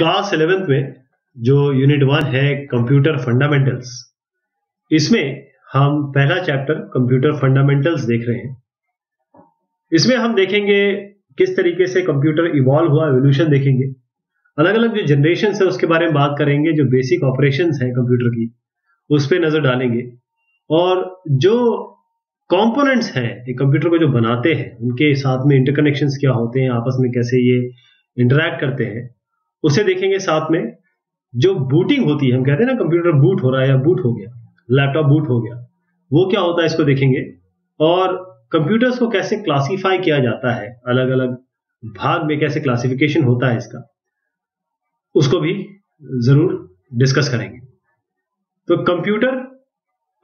Class 11th में जो unit 1 है कंप्यूटर फंडामेंटल्स, इसमें हम पहला चैप्टर कंप्यूटर फंडामेंटल्स देख रहे हैं। इसमें हम देखेंगे किस तरीके से कंप्यूटर इवॉल्व हुआ, एवोल्यूशन देखेंगे, अलग अलग जो जनरेशन है उसके बारे में बात करेंगे, जो बेसिक ऑपरेशन है कंप्यूटर की उस पर नजर डालेंगे, और जो कंपोनेंट्स हैं ये कंप्यूटर को जो बनाते हैं उनके साथ में इंटरकनेक्शंस क्या होते हैं, आपस में कैसे ये इंटरैक्ट करते हैं उसे देखेंगे। साथ में जो बूटिंग होती है, हम कहते हैं ना कंप्यूटर बूट हो रहा है या बूट हो गया, लैपटॉप बूट हो गया, वो क्या होता है इसको देखेंगे, और कंप्यूटर्स को कैसे क्लासीफाई किया जाता है, अलग अलग भाग में कैसे क्लासिफिकेशन होता है इसका, उसको भी जरूर डिस्कस करेंगे। तो कंप्यूटर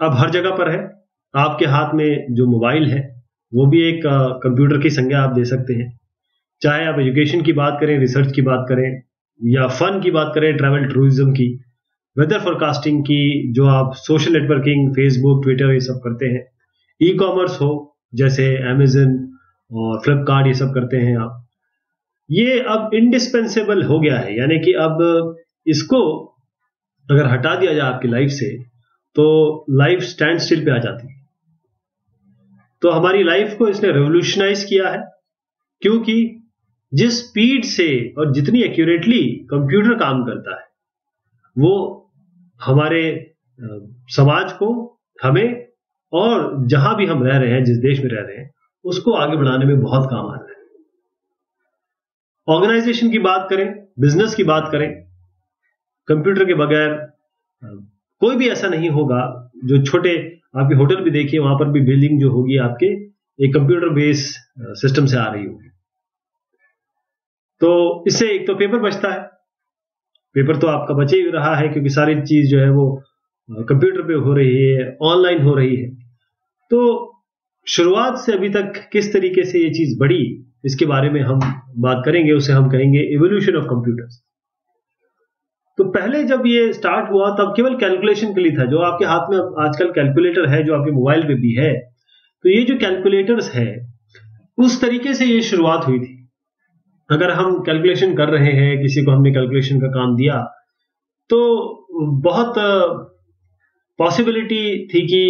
अब हर जगह पर है, आपके हाथ में जो मोबाइल है वो भी एक कंप्यूटर की संज्ञा आप दे सकते हैं, चाहे आप एजुकेशन की बात करें, रिसर्च की बात करें, या फन की बात करें, ट्रैवल टूरिज्म की, वेदर फोरकास्टिंग की, जो आप सोशल नेटवर्किंग फेसबुक ट्विटर ये सब करते हैं, ई कॉमर्स हो जैसे अमेजन और फ्लिपकार्ट ये सब करते हैं आप, ये अब इंडिस्पेंसेबल हो गया है। यानी कि अब इसको अगर हटा दिया जाए आपकी लाइफ से तो लाइफ स्टैंड स्टिल पे आ जाती है। तो हमारी लाइफ को इसने रेवोल्यूशनाइज किया है, क्योंकि जिस स्पीड से और जितनी एक्यूरेटली कंप्यूटर काम करता है वो हमारे समाज को, हमें, और जहां भी हम रह रहे हैं, जिस देश में रह रहे हैं, उसको आगे बढ़ाने में बहुत काम आ रहा है। ऑर्गेनाइजेशन की बात करें, बिजनेस की बात करें, कंप्यूटर के बगैर कोई भी ऐसा नहीं होगा। जो छोटे आपके होटल भी देखिए, वहां पर भी बिलिंग जो होगी आपके एक कंप्यूटर बेस्ड सिस्टम से आ रही होगी। तो इससे एक तो पेपर बचता है, पेपर तो आपका बचे ही रहा है क्योंकि सारी चीज जो है वो कंप्यूटर पे हो रही है, ऑनलाइन हो रही है। तो शुरुआत से अभी तक किस तरीके से ये चीज बढ़ी इसके बारे में हम बात करेंगे, उसे हम कहेंगे इवोल्यूशन ऑफ कंप्यूटर्स। तो पहले जब ये स्टार्ट हुआ तब केवल कैलकुलेशन के लिए था। जो आपके हाथ में आजकल कैलकुलेटर है, जो आपके मोबाइल पे भी है, तो ये जो कैलकुलेटर्स है उस तरीके से ये शुरुआत हुई थी। अगर हम कैलकुलेशन कर रहे हैं, किसी को हमने कैलकुलेशन का काम दिया, तो बहुत पॉसिबिलिटी थी कि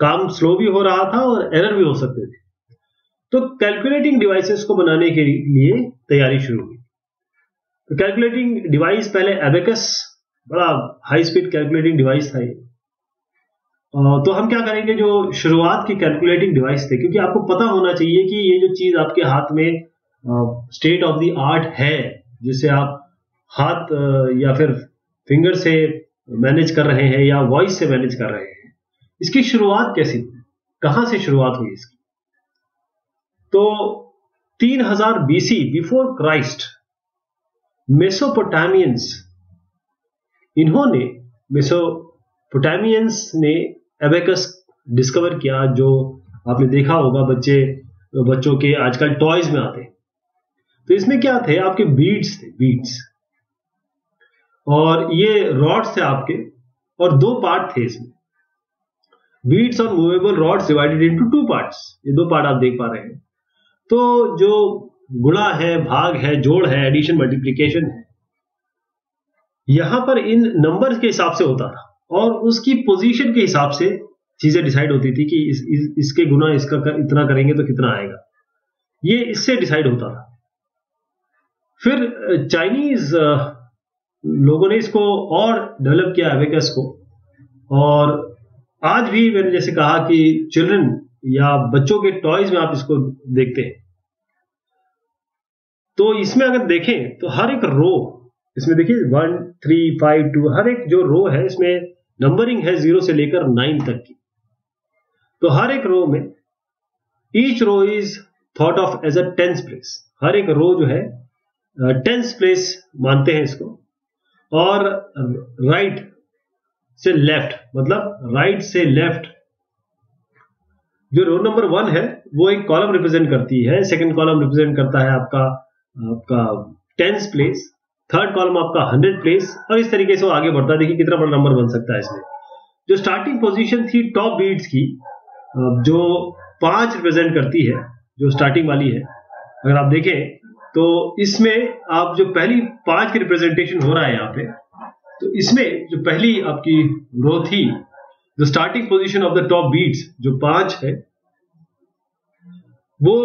काम स्लो भी हो रहा था और एरर भी हो सकते थे। तो कैलकुलेटिंग डिवाइसेस को बनाने के लिए तैयारी शुरू हुई। तो कैलकुलेटिंग डिवाइस पहले एबेकस, बड़ा हाई स्पीड कैलकुलेटिंग डिवाइस था ये। तो हम क्या करेंगे, जो शुरुआत की कैलकुलेटिंग डिवाइस थे, क्योंकि आपको पता होना चाहिए कि ये जो चीज आपके हाथ में स्टेट ऑफ द आर्ट है, जिसे आप हाथ या फिर फिंगर से मैनेज कर रहे हैं या वॉइस से मैनेज कर रहे हैं, इसकी शुरुआत कैसी हुई, कहां से शुरुआत हुई इसकी। तो 3000 BC, बिफोर क्राइस्ट, मेसोपोटामियंस ने एबेकस डिस्कवर किया। जो आपने देखा होगा बच्चों के आजकल टॉयज में आते हैं, तो इसमें क्या थे आपके बीड्स थे, बीड्स, और ये रॉड्स थे आपके, और दो पार्ट थे इसमें, बीड्स और movable rods divided into two parts, ये दो पार्ट आप देख पा रहे हैं। तो जो गुणा है, भाग है, जोड़ है, एडिशन मल्टीप्लिकेशन है, यहां पर इन नंबर्स के हिसाब से होता था, और उसकी पोजीशन के हिसाब से चीजें डिसाइड होती थी कि इसके गुना इसका इतना करेंगे तो कितना आएगा, ये इससे डिसाइड होता था। फिर चाइनीज लोगों ने इसको और डेवलप किया एबेकस को, और आज भी मैंने जैसे कहा कि चिल्ड्रन या बच्चों के टॉयज में आप इसको देखते हैं। तो इसमें अगर देखें तो हर एक रो, इसमें देखिए 1, 3, 5, 2, हर एक जो रो है इसमें नंबरिंग है 0 से लेकर 9 तक की। तो हर एक रो में, each row is thought of as a tens place, हर एक रो जो है टेंस प्लेस मानते हैं इसको, और राइट से लेफ्ट, मतलब राइट से लेफ्ट जो रो नंबर 1 है वो एक कॉलम रिप्रेजेंट करती है, सेकंड कॉलम रिप्रेजेंट करता है आपका टेंस प्लेस, थर्ड कॉलम आपका 100 प्लेस, और इस तरीके से वो आगे बढ़ता है। देखिए कितना बड़ा नंबर बन सकता है इसमें। जो स्टार्टिंग पोजीशन थी टॉप बीड्स की, जो 5 रिप्रेजेंट करती है, जो स्टार्टिंग वाली है, अगर आप देखें तो इसमें आप जो पहली 5 की रिप्रेजेंटेशन हो रहा है यहाँ पे, तो इसमें जो पहली आपकी रो थी, जो starting position of the top beads जो 5 है, वो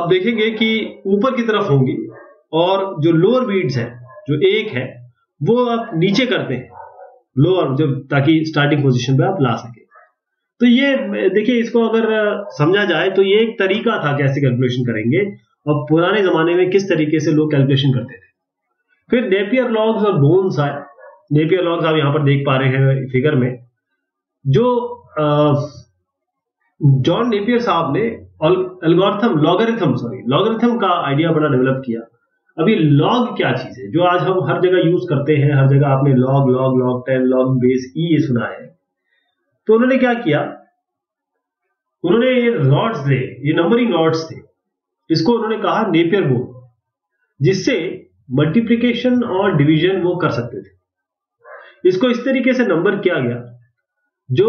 आप देखेंगे कि ऊपर की तरफ होंगी, और जो लोअर बीट्स है जो 1 है वो आप नीचे करते हैं लोअर, जब ताकि स्टार्टिंग पोजीशन पे आप ला सके। तो ये देखिए, इसको अगर समझा जाए तो ये एक तरीका था कैसे कैलकुलेशन करेंगे, और पुराने जमाने में किस तरीके से लोग कैलकुलेशन करते थे। फिर नेपियर लॉग्स और बोन्स आए। नेपियर लॉग्स आप यहां पर देख पा रहे हैं फिगर में, जो जॉन नेपियर साहब ने लॉगरिथम का आइडिया बड़ा डेवलप किया। अभी लॉग क्या चीज है, जो आज हम हर जगह यूज करते हैं, हर जगह आपने log log log 10 log base e ये सुना है। तो उन्होंने क्या किया, उन्होंने ये रॉड्स थे, ये नंबरिंग रॉड्स थे, इसको उन्होंने कहा नेपियर बोर्ड, जिससे मल्टीप्लिकेशन और डिवीजन वो कर सकते थे। इसको इस तरीके से नंबर किया गया जो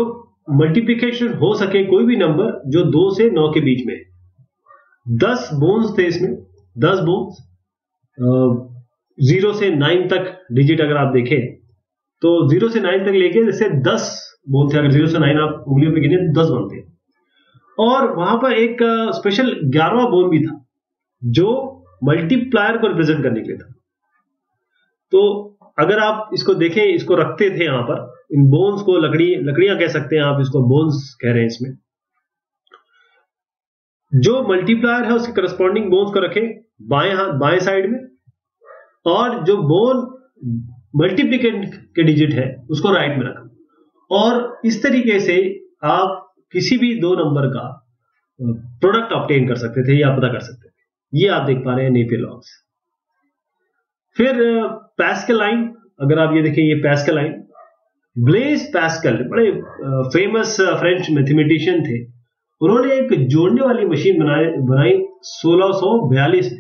मल्टीप्लिकेशन हो सके कोई भी नंबर जो 2 से 9 के बीच में। 10 बोन्स थे इसमें, 10 बोन्स 0 से 9 तक डिजिट अगर आप देखें तो 0 से 9 तक लेके, जैसे 10 बोन थे, अगर 0 से 9 आप उंगलियों पे गिने तो 10 बनते हैं। और वहां पर एक स्पेशल 11वां बोन भी था जो मल्टीप्लायर को रिप्रेजेंट करने के लिए था। तो अगर आप इसको देखें, इसको रखते थे यहां पर, इन बोन्स को लकड़ियां कह सकते हैं आप, इसको बोन्स कह रहे हैं। इसमें जो मल्टीप्लायर है उसके करस्पॉन्डिंग बोन्स को रखें बाएं साइड में, और जो बोन मल्टीप्लिकेंट के डिजिट है उसको राइट में रखें। और इस तरीके से आप किसी भी 2 नंबर का प्रोडक्ट ऑब्टेन कर सकते थे या पता कर सकते थे। ये आप देख पा रहे हैं नेपियर लॉग्स। फिर पैस्कलाइन, अगर आप ये देखें, ये पैस्कलाइन, ब्लेज पैस्कल बड़े फेमस फ्रेंच मैथमेटिशियन थे। उन्होंने एक जोड़ने वाली मशीन बनाई 1642 में।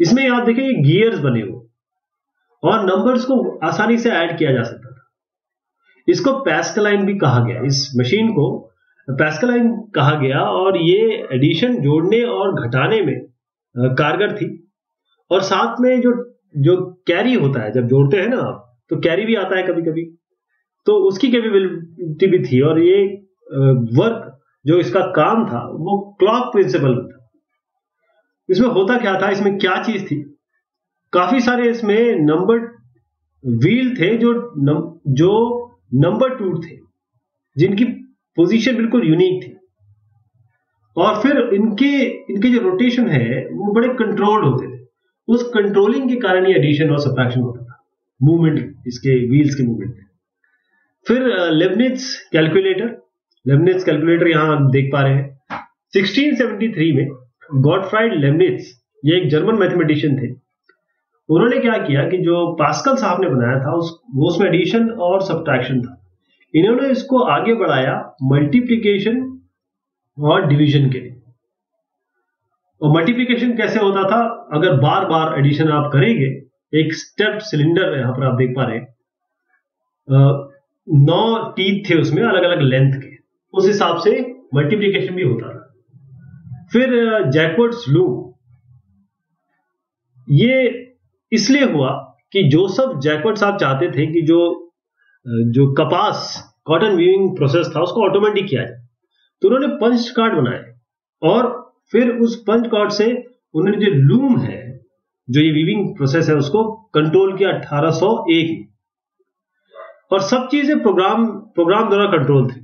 इसमें आप देखें ये गियर्स बने हुए और नंबर्स को आसानी से ऐड किया जा सकता था। इसको पैस्कलाइन भी कहा गया, इस मशीन को पैस्कलाइन कहा गया। और ये एडिशन जोड़ने और घटाने में कारगर थी, और साथ में जो कैरी होता है, जब जोड़ते हैं ना आप तो कैरी भी आता है कभी कभी, तो उसकी कैपेबिलिटी भी थी। और ये वर्क जो इसका काम था वो क्लॉक प्रिंसिपल था। इसमें होता क्या था, इसमें क्या चीज थी, काफी सारे इसमें नंबर व्हील थे जो नंबर टूट थे, जिनकी पोजीशन बिल्कुल यूनिक थी। और फिर इनके जो रोटेशन है वो बड़े कंट्रोल्ड होते थे। उस कंट्रोलिंग के कारण ही एडिशन और सब्ट्रैक्शन होता था, मूवमेंट, इसके व्हील्स के मूवमेंट। फिर लेबनिज कैलकुलेटर यहां आप देख पा रहे हैं। 1673 में गॉटफ्राइड लेबनिज, ये एक जर्मन मैथमेटिशियन थे, उन्होंने क्या किया कि जो पास्कल साहब ने बनाया था वो उसमें एडिशन और सब्ट्रैक्शन था। इन्होंने इसको आगे बढ़ाया मल्टीप्लिकेशन और डिवीजन के लिए। और मल्टीप्लिकेशन कैसे होता था, अगर बार बार एडिशन आप करेंगे, एक स्टेप सिलेंडर यहां पर आप देख पा रहे हैं, 9 टीथ थे उसमें अलग अलग लेंथ के, उस हिसाब से मल्टीप्लिकेशन भी होता था। फिर जैकवर्ड्स लूप, ये इसलिए हुआ कि जोसेफ जैकवर्ड साहब चाहते थे कि जो कपास कॉटन वीविंग प्रोसेस था उसको ऑटोमेटिक किया जाए। तो उन्होंने पंच कार्ड बनाए, और फिर उस पंच कार्ड से उन्होंने जो लूम है, जो ये वीविंग प्रोसेस है, उसको कंट्रोल किया 1801 में। और सब चीजें प्रोग्राम द्वारा कंट्रोल थी।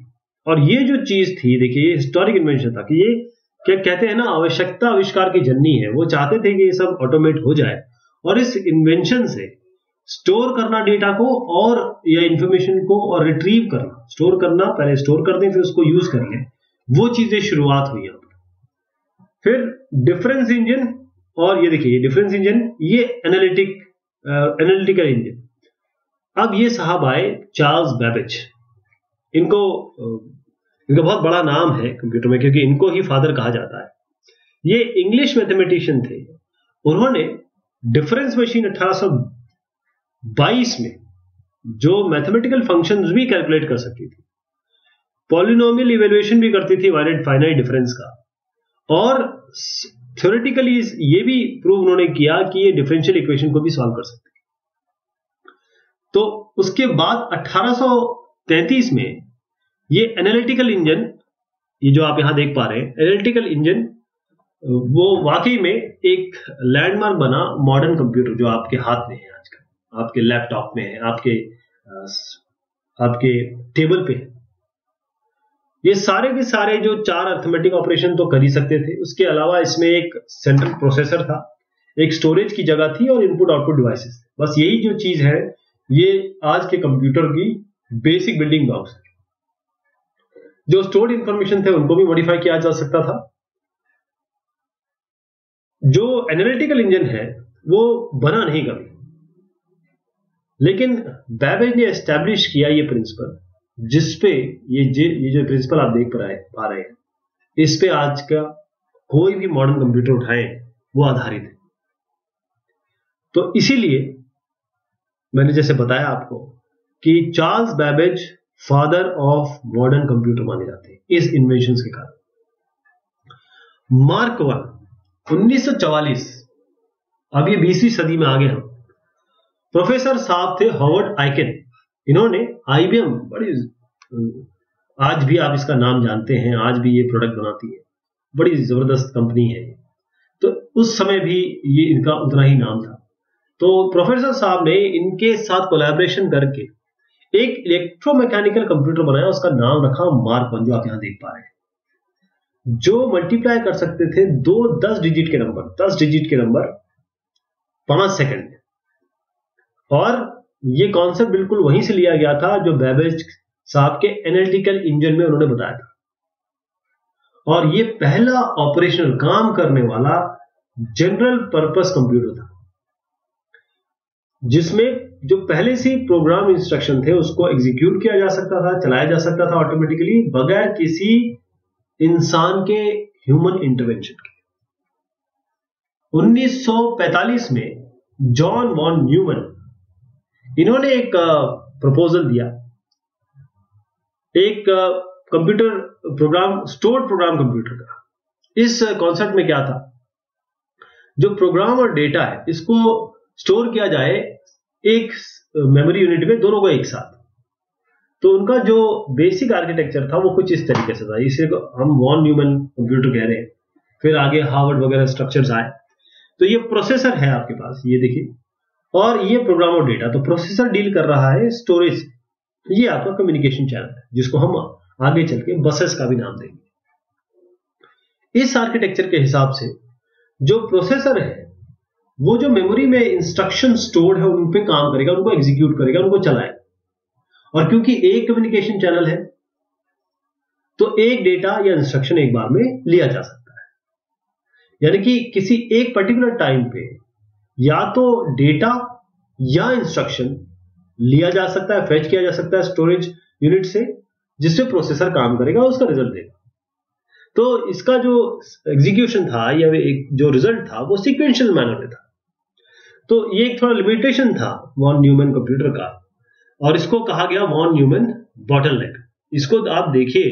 और ये जो चीज थी, देखिए, ये हिस्टोरिक इन्वेंशन था कि ये क्या कहते हैं ना, आवश्यकता आविष्कार की जननी है। वो चाहते थे कि ये सब ऑटोमेट हो जाए, और इस इन्वेंशन से स्टोर करना डेटा को और या इंफॉर्मेशन को और रिट्रीव करना, स्टोर करना, पहले स्टोर कर दें फिर उसको यूज कर लें, वो चीजें शुरुआत हुई यहाँ पर। फिर डिफरेंस इंजन, और ये देखिए डिफरेंस इंजन, ये एनालिटिकल इंजन। अब ये साहब आए चार्ल्स बैबेज, इनका बहुत बड़ा नाम है कंप्यूटर में, क्योंकि इनको ही फादर कहा जाता है। ये इंग्लिश मैथमेटिशियन थे। उन्होंने डिफरेंस मशीन 1822 में, जो मैथमेटिकल फंक्शंस भी कैलकुलेट कर सकती थी, पॉलिनोमियल इवेल्युएशन भी करती थी वायलेट फाइनाइट डिफरेंस का, और थ्योरेटिकली ये भी प्रूव उन्होंने किया कि ये डिफरेंशियल इक्वेशन को भी सॉल्व कर सकते हैं। तो उसके बाद 1833 में ये एनालिटिकल इंजन, ये जो आप यहां देख पा रहे हैं एनालिटिकल इंजन, वो वाकई में एक लैंडमार्क बना मॉडर्न कंप्यूटर, जो आपके हाथ में है आजकल, आपके लैपटॉप में है, आपके टेबल पे है। ये सारे के सारे जो 4 अर्थमेटिक ऑपरेशन तो कर ही सकते थे, उसके अलावा इसमें एक सेंट्रल प्रोसेसर था, एक स्टोरेज की जगह थी और इनपुट आउटपुट डिवाइसेस। बस यही जो चीज है ये आज के कंप्यूटर की बेसिक बिल्डिंग ब्लॉक्स है। जो स्टोर्ड इंफॉर्मेशन थे उनको भी मॉडिफाई किया जा सकता था। जो एनालिटिकल इंजन है वो बना नहीं कभी, लेकिन बैबेज ने एस्टैब्लिश किया ये प्रिंसिपल, जिसपे ये जो प्रिंसिपल आप देख पा रहे हैं, इस पे आज का कोई भी मॉडर्न कंप्यूटर उठाए वो आधारित है। तो इसीलिए मैंने जैसे बताया आपको कि Charles Babbage father of modern computer माने जाते हैं इस इन्वेंशन के कारण। मार्क 1 1944, अब ये 20वीं सदी में आ गए हम। प्रोफेसर साहब थे हावर्ड आइकन, इन्होंने IBM, बड़ी आज भी आप इसका नाम जानते हैं, आज भी ये प्रोडक्ट बनाती है, बड़ी जबरदस्त कंपनी है। तो उस समय भी ये इनका उतना ही नाम था। तो प्रोफेसर साहब ने इनके साथ कोलैबोरेशन करके एक इलेक्ट्रोमैकेनिकल कंप्यूटर बनाया, उसका नाम रखा मार्क 1, जो आप यहां देख पा रहे हैं, जो मल्टीप्लाई कर सकते थे 2 10 डिजिट के नंबर 5 सेकंड में। और ये कॉन्सेप्ट बिल्कुल वहीं से लिया गया था जो बैबेज साहब के एनालिटिकल इंजन में उन्होंने बताया था। और ये पहला ऑपरेशनल काम करने वाला जनरल पर्पस कंप्यूटर था, जिसमें जो पहले से प्रोग्राम इंस्ट्रक्शन थे उसको एग्जीक्यूट किया जा सकता था, चलाया जा सकता था ऑटोमेटिकली, बगैर किसी इंसान के, ह्यूमन इंटरवेंशन के। 1945 में जॉन वॉन न्यूमन, इन्होंने एक प्रपोजल दिया, एक computer program, stored program computer का। इस कॉन्सेप्ट में क्या था, जो प्रोग्राम और डेटा है इसको स्टोर किया जाए एक मेमोरी यूनिट में, दोनों को एक साथ। तो उनका जो बेसिक आर्किटेक्चर था वो कुछ इस तरीके से था, इसे हम वॉन न्यूमन कंप्यूटर कह रहे हैं। फिर आगे हार्वर्ड वगैरह स्ट्रक्चर्स आए। तो ये प्रोसेसर है आपके पास, ये देखिए, और ये प्रोग्राम और डेटा। तो प्रोसेसर डील कर रहा है स्टोरेज, ये आपका कम्युनिकेशन चैनल है, जिसको हम आगे चल के बसेस का भी नाम देंगे। इस आर्किटेक्चर के हिसाब से जो प्रोसेसर है वो जो मेमोरी में इंस्ट्रक्शन स्टोर है उन पे काम करेगा, उनको एग्जीक्यूट करेगा, उनको चलाएगा। और क्योंकि एक कम्युनिकेशन चैनल है तो एक डेटा या इंस्ट्रक्शन एक बार में लिया जा सकता है, यानी कि किसी एक पर्टिकुलर टाइम पे या तो डेटा या इंस्ट्रक्शन लिया जा सकता है, फेच किया जा सकता है स्टोरेज यूनिट से, जिससे प्रोसेसर काम करेगा और उसका रिजल्ट देगा। तो इसका जो एग्जीक्यूशन था या एक जो रिजल्ट था वो सीक्वेंशियल मैनर में था। तो ये एक थोड़ा लिमिटेशन था वॉन न्यूमन कंप्यूटर का, और इसको कहा गया वॉन न्यूमन बॉटलनेक। इसको आप देखिए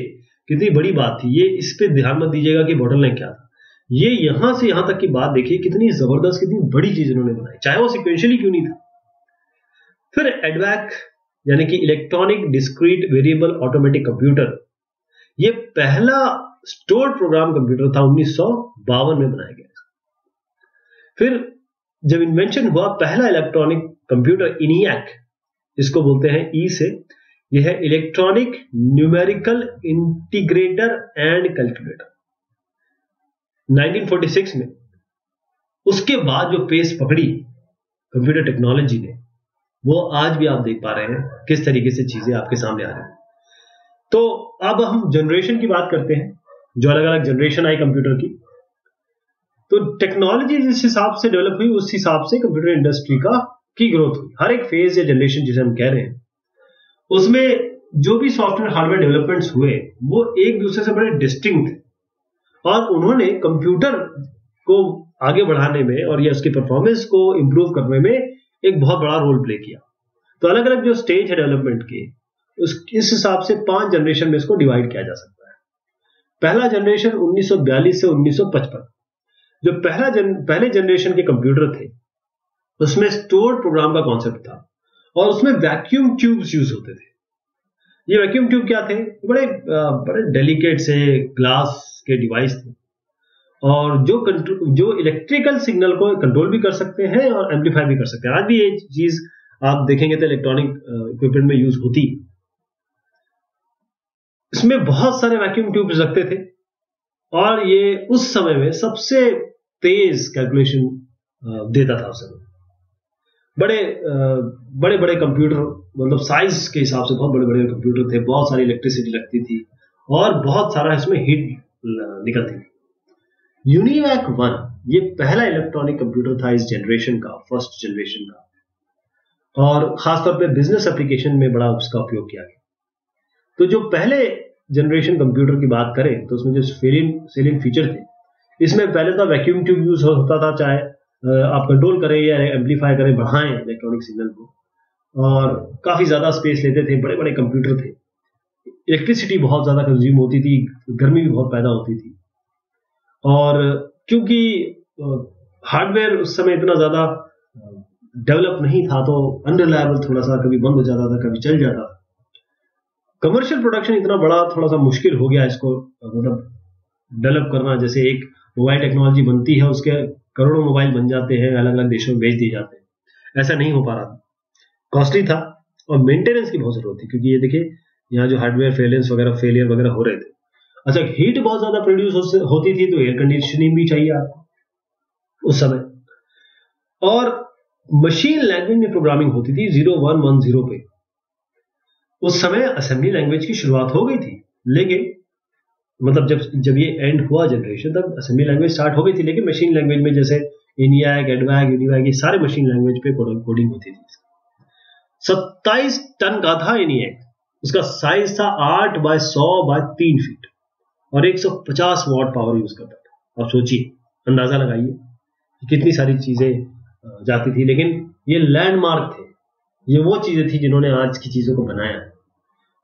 कितनी बड़ी बात थी, ये इस पर ध्यान मत दीजिएगा कि बॉटलनेक क्या था। ये यहां से यहां तक की बात देखिए, कितनी जबरदस्त, कितनी बड़ी चीज इन्होंने बनाई, चाहे वो सिक्वेंशियली क्यों नहीं था। फिर एडवैक, यानी कि electronic discrete variable automatic computer, ये पहला स्टोर्ड प्रोग्राम कंप्यूटर था, 1952 में बनाया गया। फिर जब इन्वेंशन हुआ पहला इलेक्ट्रॉनिक कंप्यूटर, ENIAC, इसको बोलते हैं ई से, यह है electronic numerical integrator and calculator, 1946 में। उसके बाद जो पेस पकड़ी कंप्यूटर टेक्नोलॉजी ने, वो आज भी आप देख पा रहे हैं किस तरीके से चीजें आपके सामने आ रही हैं। तो अब हम जनरेशन की बात करते हैं, जो अलग अलग जनरेशन आई कंप्यूटर की। तो टेक्नोलॉजी जिस हिसाब से डेवलप हुई उस हिसाब से कंप्यूटर इंडस्ट्री की ग्रोथ हुई। हर एक फेज या जनरेशन जिसे हम कह रहे हैं, उसमें जो भी सॉफ्टवेयर हार्डवेयर डेवलपमेंट्स हुए वो एक दूसरे से बड़े डिस्टिंक्ट थे, और उन्होंने कंप्यूटर को आगे बढ़ाने में और या उसकी परफॉर्मेंस को इंप्रूव करने में एक बहुत बड़ा रोल प्ले किया। तो अलग अलग जो स्टेज है डेवलपमेंट के, इस हिसाब से 5 जनरेशन में इसको डिवाइड किया जा सकता है। पहला जनरेशन 1942 से 1955, जो पहले जनरेशन के कंप्यूटर थे उसमें स्टोर्ड प्रोग्राम का कॉन्सेप्ट था और उसमें वैक्यूम ट्यूब्स यूज होते थे। ये वैक्यूम ट्यूब क्या थे? बड़े डेलिकेट से ग्लास के डिवाइस थे और जो इलेक्ट्रिकल सिग्नल को कंट्रोल भी कर सकते हैं और एम्पलीफाई भी कर सकते हैं। आज भी ये चीज आप देखेंगे तो इलेक्ट्रॉनिक इक्विपमेंट में यूज होती। इसमें बहुत सारे वैक्यूम ट्यूब्स लगते थे और ये उस समय में सबसे तेज कैलकुलेशन देता था। उस समय बड़े कंप्यूटर, मतलब साइज के हिसाब से बहुत बड़े कंप्यूटर थे, बहुत सारी इलेक्ट्रिसिटी लगती थी और बहुत सारा इसमें हीट निकलती थी। यूनिवैक 1 ये पहला इलेक्ट्रॉनिक कंप्यूटर था इस जनरेशन का, फर्स्ट जनरेशन का, और खासतौर पे बिजनेस एप्लीकेशन में बड़ा उसका उपयोग किया गया। तो जो पहले जनरेशन कंप्यूटर की बात करें तो उसमें जो सेलिन फीचर थे, इसमें पहले तो वैक्यूम ट्यूब यूज होता था, चाहे आप कंट्रोल करें या एम्पलीफाई करें, बढ़ाएं इलेक्ट्रॉनिक सिग्नल को, और काफी ज्यादा स्पेस लेते थे, बड़े कंप्यूटर थे, इलेक्ट्रिसिटी बहुत ज्यादा कंज्यूम होती थी, गर्मी भी बहुत पैदा होती थी और क्योंकि हार्डवेयर उस समय इतना ज्यादा डेवलप नहीं था तो अनरिलायबल, थोड़ा सा कभी बंद हो जाता था, कभी चल जाता था। कमर्शियल प्रोडक्शन इतना बड़ा, थोड़ा सा मुश्किल हो गया इसको मतलब डेवलप करना। जैसे एक मोबाइल टेक्नोलॉजी बनती है, उसके करोड़ों मोबाइल बन जाते हैं, अलग अलग देशों में भेज दिए जाते हैं, ऐसा नहीं हो पा रहा था, कॉस्टली था और मेंटेनेंस की बहुत जरूरत थी क्योंकि ये देखिए यहाँ जो हार्डवेयर फेलियर वगैरह हो रहे थे। अच्छा, हीट बहुत ज्यादा प्रोड्यूस होती थी तो एयर कंडीशनिंग भी चाहिए आपको उस समय। और मशीन लैंग्वेज में प्रोग्रामिंग होती थी 0110 पे। उस समय असेंबली लैंग्वेज की शुरुआत हो गई थी, लेकिन मतलब जब ये एंड हुआ जनरेशन तब असेंबली लैंग्वेज स्टार्ट हो गई थी, लेकिन मशीन लैंग्वेज में जैसे ENIAC, EDVAC, UNIVAC ये सारे मशीन लैंग्वेज पे कोडिंग होती थी। 27 टन का था ENIAC, उसका साइज था 8 बाय 100 बाय 3 फीट और 150 वाट पावर यूज करता था। आप सोचिए, अंदाजा लगाइए कितनी सारी चीजें जाती थी, लेकिन ये लैंडमार्क थे, ये वो चीजें थी जिन्होंने आज की चीजों को बनाया।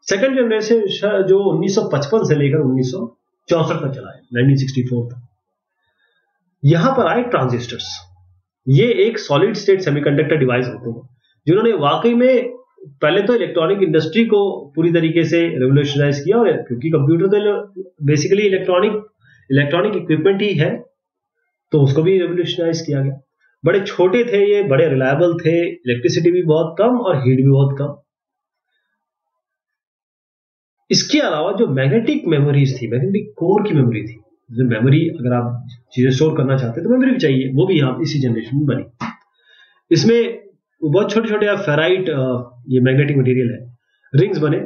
सेकंड जनरेशन जो 1955 से लेकर 1964 तक चला है, 1964 तक, यहां पर आए ट्रांजिस्टर्स। ये एक सॉलिड स्टेट सेमीकंडक्टर डिवाइस होते हैं जिन्होंने वाकई में पहले तो इलेक्ट्रॉनिक इंडस्ट्री को पूरी तरीके से रेवोल्यूशनाइज किया, और क्योंकि कंप्यूटर तो बेसिकली इलेक्ट्रॉनिक इक्विपमेंट ही है तो उसको भी रेवोल्यूशनाइज किया गया। बड़े छोटे थे ये, बड़े रिलायबल थे, इलेक्ट्रिसिटी भी बहुत कम और हीट भी बहुत कम। इसके अलावा जो मैग्नेटिक मेमोरीज थी, मैग्नेटिक कोर की मेमोरी थी, जो मेमोरी अगर आप चीजें स्टोर करना चाहते तो मेमोरी भी चाहिए, वो भी आप इसी जनरेशन में बनी। इसमें बहुत छोटे छोटे फेराइट ये मैग्नेटिक मटेरियल है, रिंग्स बने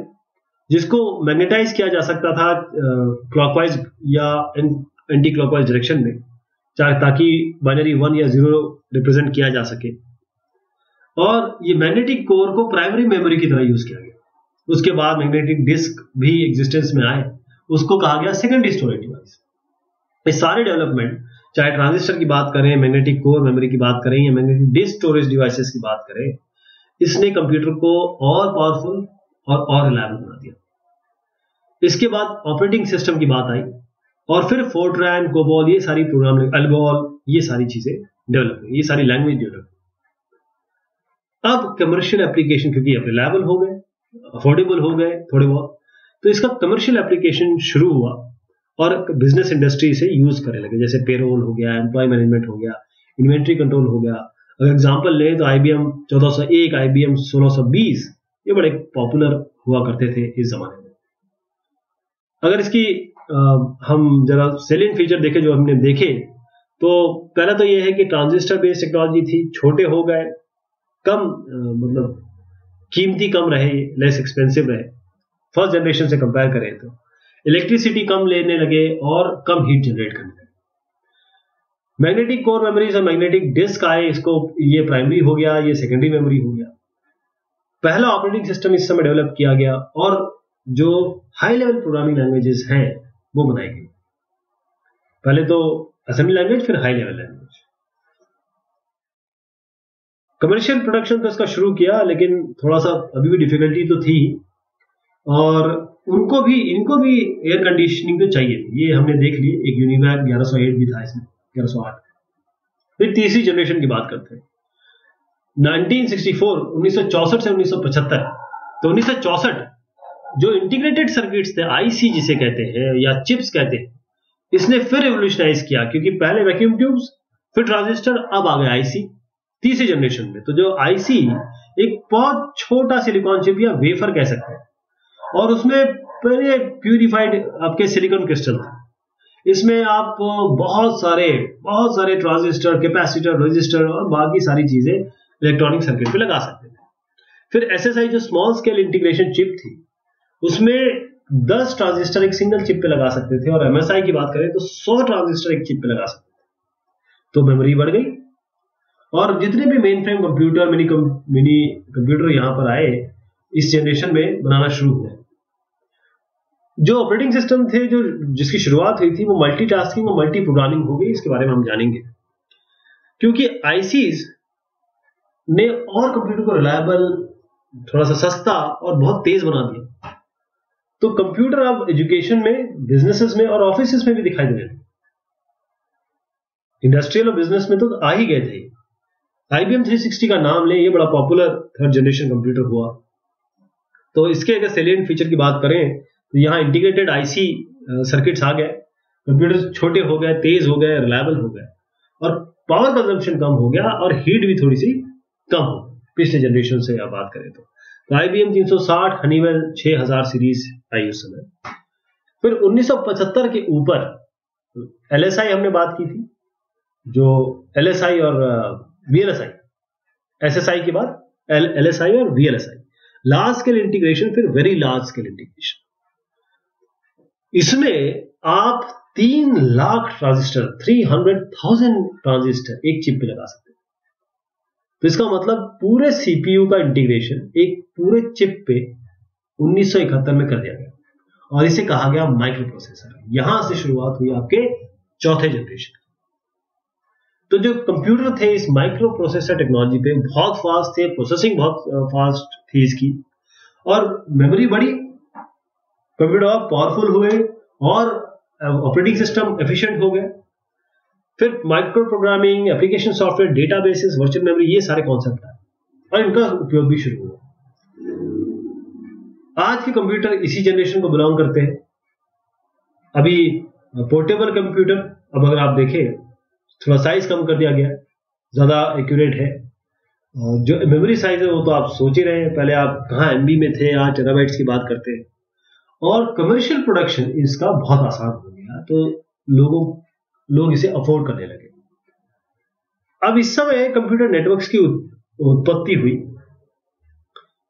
जिसको मैग्नेटाइज किया जा सकता था क्लॉकवाइज या एंटी क्लॉकवाइज डायरेक्शन में, ताकि बाइनरी 1 या 0 रिप्रेजेंट किया जा सके। और ये मैग्नेटिक कोर को प्राइमरी मेमोरी की तरह यूज किया गया। उसके बाद मैग्नेटिक डिस्क भी एग्जिस्टेंस में आए, उसको कहा गया सेकेंडरी स्टोरेज डिवाइस। ये सारे डेवलपमेंट, चाहे ट्रांजिस्टर की बात करें, मैग्नेटिक कोर मेमोरी की बात करें या मैग्नेटिक डिस्क स्टोरेज डिवाइसेस की बात करें, इसने कंप्यूटर को और पावरफुल और रिलायबल बना दिया। इसके बाद ऑपरेटिंग सिस्टम की बात आई और फिर फोर्ट्रैन, कोबॉल, ये सारी प्रोग्रामिंग, एल्गोल, ये सारी चीजें डेवलप हुई, ये सारी लैंग्वेज डेवलप हुई। अब कमर्शियल एप्लीकेशन, क्योंकि अब रिलायबल हो गए, अफोर्डेबल हो गए थोड़े बहुत, तो इसका कमर्शियल एप्लीकेशन शुरू हुआ और बिजनेस इंडस्ट्री से यूज करने लगे। जैसे पेरोल हो गया, एम्प्लॉय मैनेजमेंट हो गया, इन्वेंट्री कंट्रोल हो गया। अगर एग्जांपल लें तो IBM 1401, IBM 1620 ये बड़े पॉपुलर हुआ करते थे इस जमाने में। अगर इसकी हम जरा सेलिन फीचर देखें जो हमने देखे, तो पहला तो ये है कि ट्रांजिस्टर बेस्ड टेक्नोलॉजी थी, छोटे हो गए, कम मतलब कीमती कम रहे, लेस एक्सपेंसिव रहे फर्स्ट जनरेशन से कंपेयर करें तो। इलेक्ट्रिसिटी कम लेने लगे और कम हीट जनरेट करने लगे। मैग्नेटिक कोर मेमोरीज और मैग्नेटिक डिस्क आए, इसको ये प्राइमरी हो गया, ये सेकेंडरी मेमोरी हो गया। पहला ऑपरेटिंग सिस्टम इस समय डेवलप किया गया और जो हाई लेवल प्रोग्रामिंग लैंग्वेजेस हैं वो बनाई गई। पहले तो असेंबली लैंग्वेज, फिर high level language. Commercial production तो इसका शुरू किया, लेकिन थोड़ा सा अभी भी डिफिकल्टी तो थी और इनको भी एयर कंडीशनिंग तो चाहिए थी, ये हमने देख ली। एक UNIVAC 1108 भी था इसमें, 1108 फिर तीसरी जनरेशन की बात करते हैं 1964 से 1975। तो 1964 जो इंटीग्रेटेड सर्किट्स थे, आईसी जिसे कहते हैं या चिप्स कहते हैं, इसने फिर रिवोल्यूशनाइज किया, क्योंकि पहले वैक्यूम ट्यूब्स, फिर ट्रांजिस्टर, अब आ गए आईसी तीसरी जनरेशन में। तो जो आईसी एक बहुत छोटा सिलिकॉन चिप या वेफर कह सकते हैं, और उसमें पहले प्यूरिफाइड आपके सिलिकॉन क्रिस्टल था। इसमें आप बहुत सारे ट्रांजिस्टर, कैपेसिटर, रजिस्टर और बाकी सारी चीजें इलेक्ट्रॉनिक सर्किट पे लगा सकते थे। फिर एसएसआई जो स्मॉल स्केल इंटीग्रेशन चिप थी, उसमें 10 ट्रांजिस्टर एक सिंगल चिप पे लगा सकते थे, और एमएसआई की बात करें तो 100 ट्रांजिस्टर एक चिप पे लगा सकते थे। तो मेमोरी बढ़ गई, और जितने भी mainframe computer, mini computer यहाँ पर आए, इस जनरेशन में बनाना शुरू हुआ। जो ऑपरेटिंग सिस्टम थे, जो जिसकी शुरुआत हुई थी, वो मल्टीटास्किंग और मल्टी प्रोग्रामिंग हो गई। इसके बारे में हम जानेंगे, क्योंकि आईसीज ने और कंप्यूटर को रिलायबल, थोड़ा सा सस्ता और बहुत तेज बना दिया। तो कंप्यूटर अब एजुकेशन में, बिजनेसेस में और ऑफिस में भी दिखाई दे रहे थे। इंडस्ट्रियल और बिजनेस में तो आ ही गए थे। IBM 360 का नाम ले, ये बड़ा पॉपुलर थर्ड जनरेशन कंप्यूटर हुआ। तो इसके अगर सेलिएंट फीचर की बात करें तो यहाँ इंटीग्रेटेड आईसी सर्किट्स आ गए, कंप्यूटर छोटे हो गए, तेज हो गए, रिलायबल हो गए, और पावर कंजम्पशन कम हो गया, और हीट भी थोड़ी सी कम हो पिछले जनरेशन से आप बात करें तो IBM 360, हनीवेल 6000 सीरीज आई उस समय। फिर 1975 के ऊपर LSI हमने बात की थी, जो LSI और VLSI, SSI के बाद LSI और VLSI, लार्ज स्केल इंटीग्रेशन, फिर वेरी लार्ज स्केल इंटीग्रेशन। इसमें आप 3 लाख ट्रांजिस्टर, 300,000 ट्रांजिस्टर एक चिप पे लगा सकते हैं। तो इसका मतलब पूरे CPU का इंटीग्रेशन एक पूरे चिप पे 1971 में कर दिया गया, और इसे कहा गया माइक्रो प्रोसेसर। यहां से शुरुआत हुई आपके चौथे जनरेशन। तो जो कंप्यूटर थे इस माइक्रो प्रोसेसर टेक्नोलॉजी पे बहुत फास्ट थे, प्रोसेसिंग बहुत फास्ट थी इसकी, और मेमोरी बड़ी, कंप्यूटर पावरफुल हुए, और ऑपरेटिंग सिस्टम एफिशिएंट हो गए। फिर micro programming, application software, databases, virtual memory, ये सारे कॉन्सेप्ट आए और इनका उपयोग भी शुरू हुआ। आज के कंप्यूटर इसी जनरेशन को बिलोंग करते हैं। अभी पोर्टेबल कंप्यूटर, अब अगर आप देखें, थोड़ा साइज कम कर दिया गया, ज्यादा एक्यूरेट है, और जो मेमोरी साइज है वो तो आप सोच ही रहे हैं। पहले आप कहाँ एमबी में थे, यहाँ टेराबाइट्स की बात करते हैं, और कमर्शियल प्रोडक्शन इसका बहुत आसान हो गया, तो लोग इसे अफोर्ड करने लगे। अब इस समय कंप्यूटर नेटवर्क्स की उत्पत्ति हुई।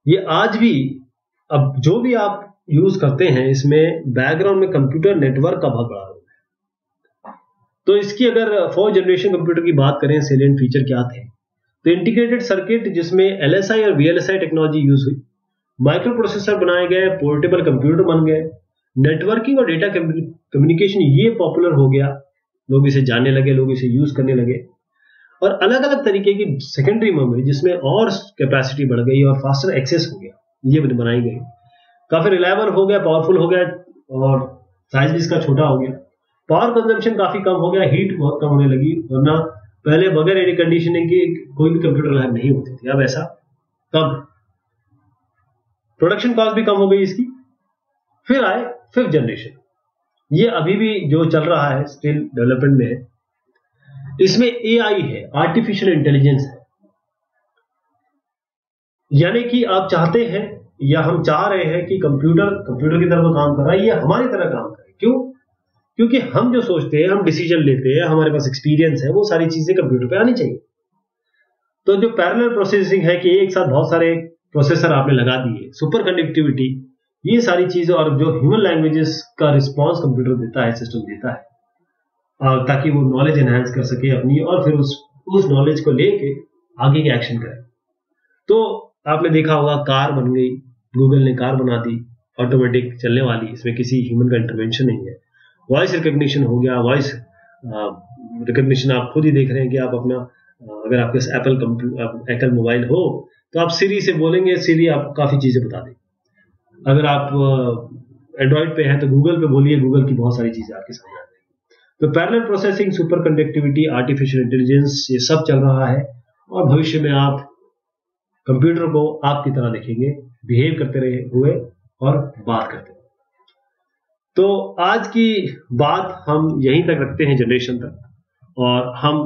ये आज भी, अब जो भी आप यूज करते हैं, इसमें बैकग्राउंड में कंप्यूटर नेटवर्क का बहुत बड़ा। तो इसकी अगर 4 जनरेशन कंप्यूटर की बात करें, सेलेंट फीचर क्या थे, तो इंटीग्रेटेड सर्किट जिसमें LSI और VLSI टेक्नोलॉजी यूज हुई, माइक्रो प्रोसेसर बनाए गए, पोर्टेबल कंप्यूटर बन गए, नेटवर्किंग और डेटा कम्युनिकेशन ये पॉपुलर हो गया, लोग इसे जानने लगे, लोग इसे यूज करने लगे, और अलग अलग तरीके की सेकेंडरी मेमोरी जिसमें और कैपेसिटी बढ़ गई और फास्टर एक्सेस हो गया, ये बनाई गई। काफी रिलायबल हो गया, पावरफुल हो गया, और साइज भी इसका छोटा हो गया, पावर कंजम्पशन काफी कम हो गया, हीट बहुत कम होने लगी, वरना पहले बगैर एयर कंडीशनिंग के कोई भी कंप्यूटर लैब नहीं होती थी, अब ऐसा कम। प्रोडक्शन कॉस्ट भी कम हो गई इसकी। फिर आए 5th जनरेशन, ये अभी भी जो चल रहा है, स्टिल डेवलपमेंट में है। इसमें एआई है, आर्टिफिशियल इंटेलिजेंस है, यानी कि आप चाहते हैं या हम चाह रहे हैं कि कंप्यूटर की तरफ काम कर रहा है, ये हमारी तरह काम करे। क्यों? क्योंकि हम जो सोचते हैं, हम डिसीजन लेते हैं, हमारे पास एक्सपीरियंस है, वो सारी चीजें कंप्यूटर पे आनी चाहिए। तो जो पैरेलल प्रोसेसिंग है कि एक साथ बहुत सारे प्रोसेसर आपने लगा दिए, सुपर कंडक्टिविटी, ये सारी चीजें, और जो ह्यूमन लैंग्वेजेस का रिस्पांस कंप्यूटर देता है, सिस्टम देता है, ताकि वो नॉलेज एनहांस कर सके अपनी, और फिर उस नॉलेज को लेके आगे के एक्शन करे। तो आपने देखा होगा कार बन गई, गूगल ने कार बना दी, ऑटोमेटिक चलने वाली, इसमें किसी ह्यूमन का इंटरवेंशन नहीं है। वॉइस रिकग्निशन हो गया, वॉइस रिकग्निशन आप खुद ही देख रहे हैं कि आप अपना, अगर आपके पास एप्पल मोबाइल हो तो आप सीरी से बोलेंगे, सीरी आपको काफी चीजें बता देगी। अगर आप एंड्रॉइड पे हैं तो गूगल पे बोलिए, गूगल की बहुत सारी चीजें आपके सामने आ जाएगी। तो parallel processing, super conductivity, artificial intelligence, ये सब चल रहा है और भविष्य में आप कंप्यूटर को आपकी तरह देखेंगे, बिहेव करते रहे हुए और बात करते हुए। तो आज की बात हम यहीं तक रखते हैं, जनरेशन तक, और हम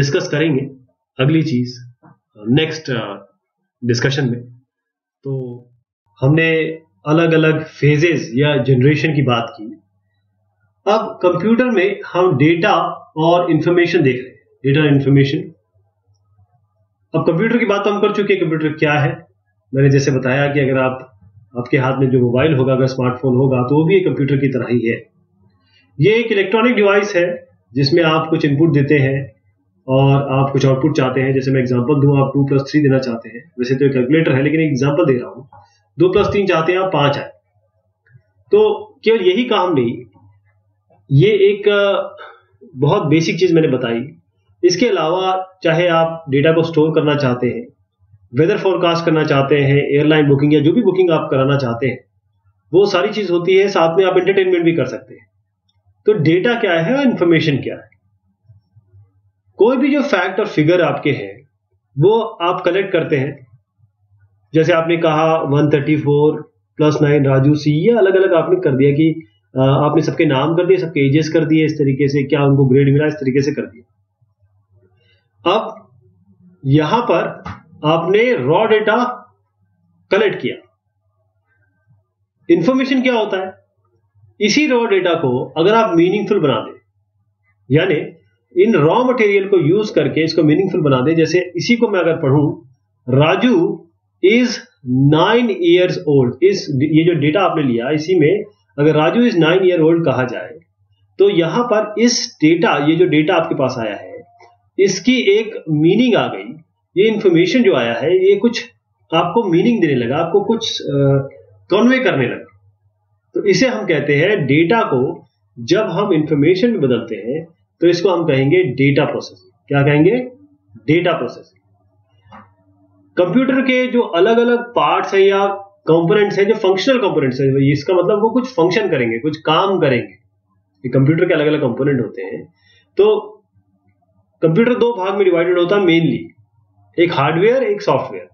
डिस्कस करेंगे अगली चीज नेक्स्ट डिस्कशन में। तो हमने अलग अलग फेजेस या जनरेशन की बात की। अब कंप्यूटर में हम डेटा और इंफॉर्मेशन देख रहे हैं, डेटा इंफॉर्मेशन। अब कंप्यूटर की बात हम कर चुके हैं, कंप्यूटर क्या है। मैंने जैसे बताया कि अगर आपके हाथ में जो मोबाइल होगा, अगर स्मार्टफोन होगा, तो वो भी एक कंप्यूटर की तरह ही है। ये एक इलेक्ट्रॉनिक डिवाइस है जिसमें आप कुछ इनपुट देते हैं और आप कुछ आउटपुट चाहते हैं। जैसे मैं एग्जांपल दूं, आप 2+3 देना चाहते हैं, वैसे तो एक कैलकुलेटर है लेकिन एग्जांपल दे रहा हूं, 2+3 चाहते हैं आप, 5 आए। तो केवल यही काम नहीं, ये एक बहुत बेसिक चीज मैंने बताई। इसके अलावा चाहे आप डेटा को स्टोर करना चाहते हैं, वेदर फोरकास्ट करना चाहते हैं, एयरलाइन बुकिंग या जो भी बुकिंग आप कराना चाहते हैं, वो सारी चीज होती है। साथ में आप एंटरटेनमेंट भी कर सकते हैं। तो डेटा क्या है और इंफॉर्मेशन क्या है। कोई भी जो फैक्ट और फिगर आपके हैं वो आप कलेक्ट करते हैं। जैसे आपने कहा 134 + 9 राजू सी, ये अलग अलग आपने कर दिया कि आपने सबके नाम कर दिए, सबके एजेस कर दिए, इस तरीके से क्या उनको ग्रेड मिला, इस तरीके से कर दिया। अब यहां पर आपने रॉ डेटा कलेक्ट किया। इंफॉर्मेशन क्या होता है, इसी रॉ डेटा को अगर आप मीनिंगफुल बना दें, यानी इन रॉ मटेरियल को यूज करके इसको मीनिंगफुल बना दें। जैसे इसी को मैं अगर पढ़ूं, राजू इज 9 years old, इस ये जो डेटा आपने लिया, इसी में अगर राजू इज 9 year old कहा जाए, तो यहां पर इस डेटा, ये जो डेटा आपके पास आया है, इसकी एक मीनिंग आ गई। ये इंफॉर्मेशन जो आया है ये कुछ आपको मीनिंग देने लगा, आपको कुछ कन्वे करने लगा। तो इसे हम कहते हैं, डेटा को जब हम इंफॉर्मेशन में बदलते हैं तो इसको हम कहेंगे डेटा प्रोसेसिंग। क्या कहेंगे? Data processing. कंप्यूटर के जो अलग अलग पार्ट्स हैं या कंपोनेंट्स हैं, जो फंक्शनल कंपोनेंट्स हैं, इसका मतलब वो कुछ फंक्शन करेंगे, कुछ काम करेंगे। कंप्यूटर के अलग अलग कंपोनेंट होते हैं। तो कंप्यूटर दो भाग में डिवाइडेड होता है मेनली, एक हार्डवेयर, एक सॉफ्टवेयर,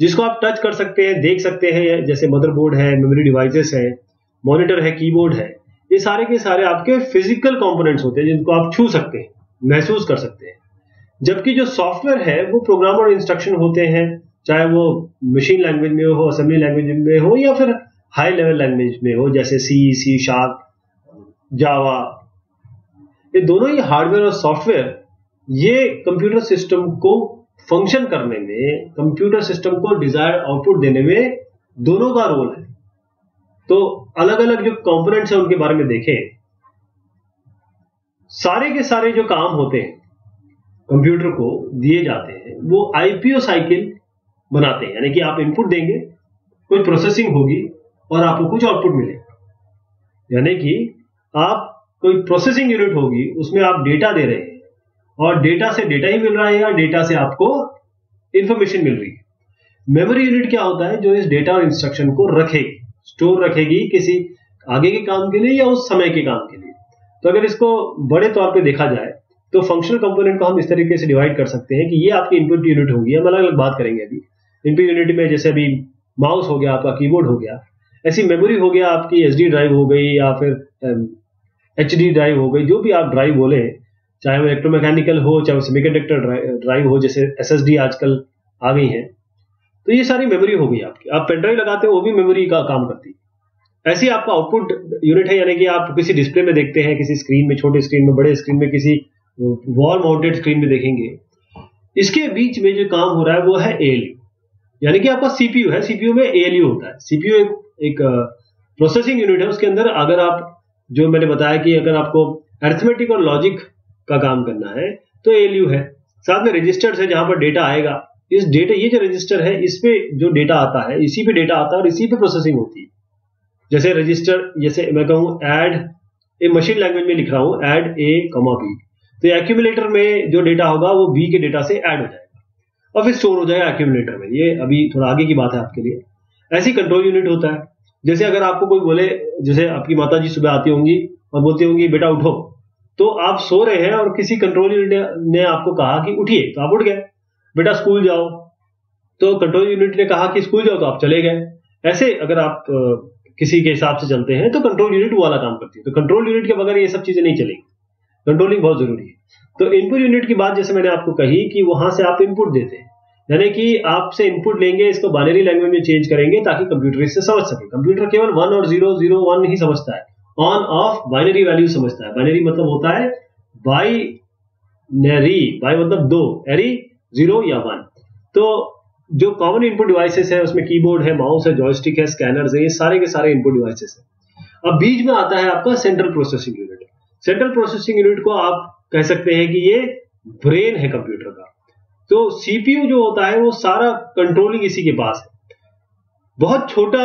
जिसको आप टच कर सकते हैं, देख सकते हैं। जैसे मदरबोर्ड है, मेमोरी डिवाइसेस है, मॉनिटर है, कीबोर्ड है, ये सारे के सारे आपके फिजिकल कंपोनेंट्स होते हैं जिनको आप छू सकते हैं, महसूस कर सकते हैं। जबकि जो सॉफ्टवेयर है वो प्रोग्राम और इंस्ट्रक्शन होते हैं, चाहे वो मशीन लैंग्वेज में हो, असेंबली लैंग्वेज में हो, या फिर हाई लेवल लैंग्वेज में हो, जैसे C, C#, जावा। ये दोनों ही हार्डवेयर और सॉफ्टवेयर, ये कंप्यूटर सिस्टम को फंक्शन करने में, कंप्यूटर सिस्टम को डिजायर्ड आउटपुट देने में दोनों का रोल है। तो अलग अलग जो कंपोनेंट्स हैं उनके बारे में देखें, सारे के सारे जो काम होते हैं कंप्यूटर को दिए जाते हैं, वो आईपीओ साइकिल बनाते हैं। यानी कि आप इनपुट देंगे, कुछ प्रोसेसिंग होगी और आपको कुछ आउटपुट मिलेगा। यानी कि आप कोई प्रोसेसिंग यूनिट होगी, उसमें आप डेटा दे रहे हैं और डेटा से डेटा ही मिल रहा है या डेटा से आपको इंफॉर्मेशन मिल रही है। मेमोरी यूनिट क्या होता है, जो इस डेटा और इंस्ट्रक्शन को रखेगी, स्टोर रखेगी, किसी आगे के काम के लिए या उस समय के काम के लिए। तो अगर इसको बड़े तौर पे देखा जाए तो फंक्शनल कंपोनेंट को हम इस तरीके से डिवाइड कर सकते हैं कि ये आपकी इनपुट यूनिट होगी। हम अलग अलग बात करेंगे अभी। इनपुट यूनिट में जैसे अभी माउस हो गया आपका, कीबोर्ड हो गया, ऐसी मेमोरी हो गया आपकी, SD ड्राइव हो गई या फिर HD ड्राइव हो गई, जो भी आप ड्राइव बोले, चाहे वो इलेक्ट्रोमैकेनिकल हो, चाहे वो सेमीकंडक्टर ड्राइव हो, जैसे SSD आजकल आ गई है। तो ये सारी मेमोरी हो गई आपकी। आप पेन ड्राइव लगाते हो, वो भी मेमोरी का काम करती है। ऐसी आपका आउटपुट यूनिट है, यानी कि आप किसी डिस्प्ले में देखते हैं, किसी स्क्रीन में, छोटे स्क्रीन में, बड़े स्क्रीन में, किसी वॉल माउंटेड स्क्रीन में देखेंगे। इसके बीच में जो काम हो रहा है वो है ALU, यानी कि आपका CPU है। CPU में ALU होता है। CPU एक प्रोसेसिंग यूनिट है। उसके अंदर अगर आप, जो मैंने बताया कि अगर आपको अरिथमेटिक और लॉजिक का काम करना है तो ALU है। साथ में रजिस्टर्स है जहां पर डेटा आएगा। इस डेटा, ये जो रजिस्टर है, इस पे जो डेटा आता है, इसी पे डेटा आता है और इसी पे प्रोसेसिंग होती है। जैसे रजिस्टर, जैसे मैं कहूं ऐड ए, मशीन लैंग्वेज में लिख रहा हूं add A, B, तो एक्यूमुलेटर में जो डेटा होगा वो B के डेटा से ऐड हो जाएगा और फिर स्टोर हो जाएगा एक्यूमुलेटर में। ये अभी थोड़ा आगे की बात है आपके लिए। ऐसी कंट्रोल यूनिट होता है। जैसे अगर आपको कोई बोले, जैसे आपकी माता जी सुबह आती होंगी और बोलती होंगी बेटा उठो, तो आप सो रहे हैं और किसी कंट्रोल यूनिट ने आपको कहा कि उठिए, तो आप उठ गए, बेटा स्कूल जाओ, तो कंट्रोल यूनिट ने कहा कि स्कूल जाओ तो आप चले गए। ऐसे अगर आप किसी के हिसाब से चलते हैं तो कंट्रोल यूनिट वो वाला काम करती है। तो कंट्रोल यूनिट के बगैर ये सब चीजें नहीं चलेंगी, कंट्रोलिंग बहुत जरूरी है। तो इनपुट यूनिट की बात जैसे मैंने आपको कही कि वहां से आप इनपुट देते हैं, यानी कि आपसे इनपुट लेंगे, इसको बाइनरी लैंग्वेज में चेंज करेंगे ताकि कंप्यूटर इससे समझ सके। कंप्यूटर केवल 1 और 0, 0, 1 ही समझता है, ऑन ऑफ बाइनरी वैल्यू समझता है। बाइनरी मतलब होता है बाइनरी, बाई मतलब दो, एरी 0 या 1। तो जो कॉमन इनपुट डिवाइसेस है उसमें कीबोर्ड है, माउस है, जॉयस्टिक है, स्कैनर्स है, ये सारे के सारे इनपुट डिवाइसेस है। अब बीच में आता है आपका central processing unit. Central processing unit को आप कह सकते हैं कि ये ब्रेन है कंप्यूटर का। तो सीपीयू जो होता है वो सारा कंट्रोलिंग इसी के पास है। बहुत छोटा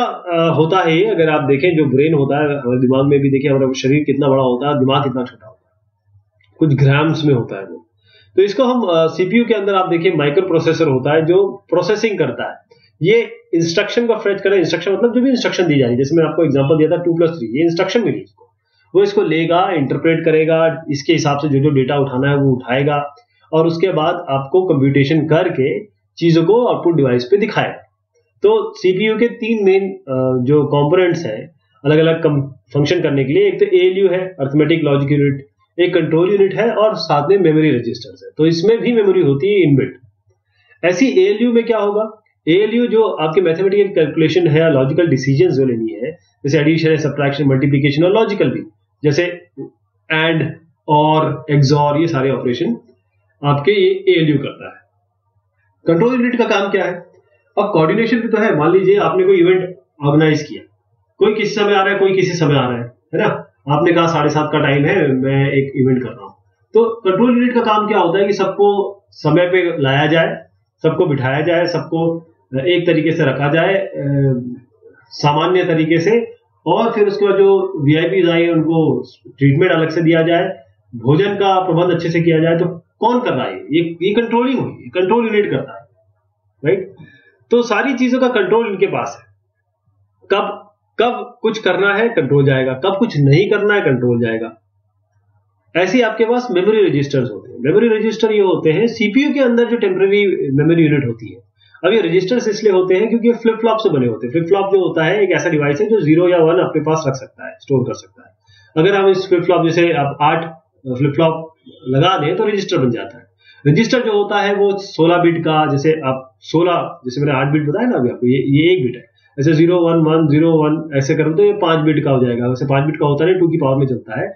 होता है ये, अगर आप देखें जो ब्रेन होता है, हमारे दिमाग में भी देखिए हमारा शरीर कितना बड़ा होता है, दिमाग कितना छोटा होता है, कुछ ग्राम्स में होता है वो। तो इसको हम सीपीयू के अंदर आप देखिए माइक्रो प्रोसेसर होता है जो प्रोसेसिंग करता है। ये इंस्ट्रक्शन को फेच करें, इंस्ट्रक्शन मतलब जो भी इंस्ट्रक्शन दी जा रही है, जैसे मैंने आपको एग्जांपल दिया था 2 + 3, ये इंस्ट्रक्शन मिली इसको, वो इसको लेगा, इंटरप्रेट करेगा, इसके हिसाब से जो जो डेटा उठाना है वो उठाएगा और उसके बाद आपको कंप्यूटेशन करके चीजों को आउटपुट डिवाइस पे दिखाएगा। तो सीपीयू के 3 मेन जो कंपोनेंट्स है अलग अलग फंक्शन करने के लिए, एक तो एएलयू है, अरिथमेटिक लॉजिक यूनिट, एक कंट्रोल यूनिट है और साथ में मेमोरी रजिस्टर्स है। तो इसमें भी मेमोरी होती है इनबिल्ट। ऐसी एएलयू में क्या होगा, एएलयू जो आपके मैथमेटिकल कैलकुलेशन है, लॉजिकल डिसीजन जो लेनी है, जैसे एडिशन है, सब्ट्रैक्शन, मल्टीप्लिकेशन और लॉजिकल भी, जैसे एंड और एक्सॉर, ये सारे ऑपरेशन आपके ये एएलयू करता है। कंट्रोल यूनिट का काम क्या है, अब कोऑर्डिनेशन भी तो है। मान लीजिए आपने कोई इवेंट ऑर्गेनाइज किया, कोई किसी समय आ रहा है, कोई किसी समय आ रहा है ना, आपने कहा 7:30 का टाइम है, मैं एक इवेंट कर रहा हूं। तो कंट्रोल यूनिट का काम क्या होता है कि सबको समय पे लाया जाए, सबको बिठाया जाए, सबको एक तरीके से रखा जाए, सामान्य तरीके से, और फिर उसके बाद जो वीआईपीज आए उनको ट्रीटमेंट अलग से दिया जाए, भोजन का प्रबंध अच्छे से किया जाए। तो कौन कर रहा है ये कंट्रोलिंग हुई, कंट्रोल यूनिट करता है, राइट। तो सारी चीजों का कंट्रोल इनके पास है। कब कुछ करना है कंट्रोल जाएगा, कब कुछ नहीं करना है कंट्रोल जाएगा। ऐसे आपके पास मेमोरी रजिस्टर्स होते हैं। मेमोरी रजिस्टर ये होते हैं सीपीयू के अंदर जो टेम्पररी मेमोरी यूनिट होती है। अब ये रजिस्टर्स इसलिए होते हैं क्योंकि फ्लिप फ्लॉप से बने होते हैं। फ्लिप फ्लॉप जो होता है एक ऐसा डिवाइस है जो 0 या 1 अपने पास रख सकता है, स्टोर कर सकता है। अगर हम इस फ्लिप फ्लॉप, जैसे आप 8 फ्लिप फ्लॉप लगा दें तो रजिस्टर बन जाता है। रजिस्टर जो होता है वो 16 बिट का, जैसे आप 16, जैसे मैंने 8 बिट बताया ना अभी आपको, ये 1 बिट है, ऐसे 0, 1, 1, 0, 1 ऐसे करूं तो ये 5 बिट का हो जाएगा। वैसे 5 बिट का होता है, 2 की पावर में चलता है।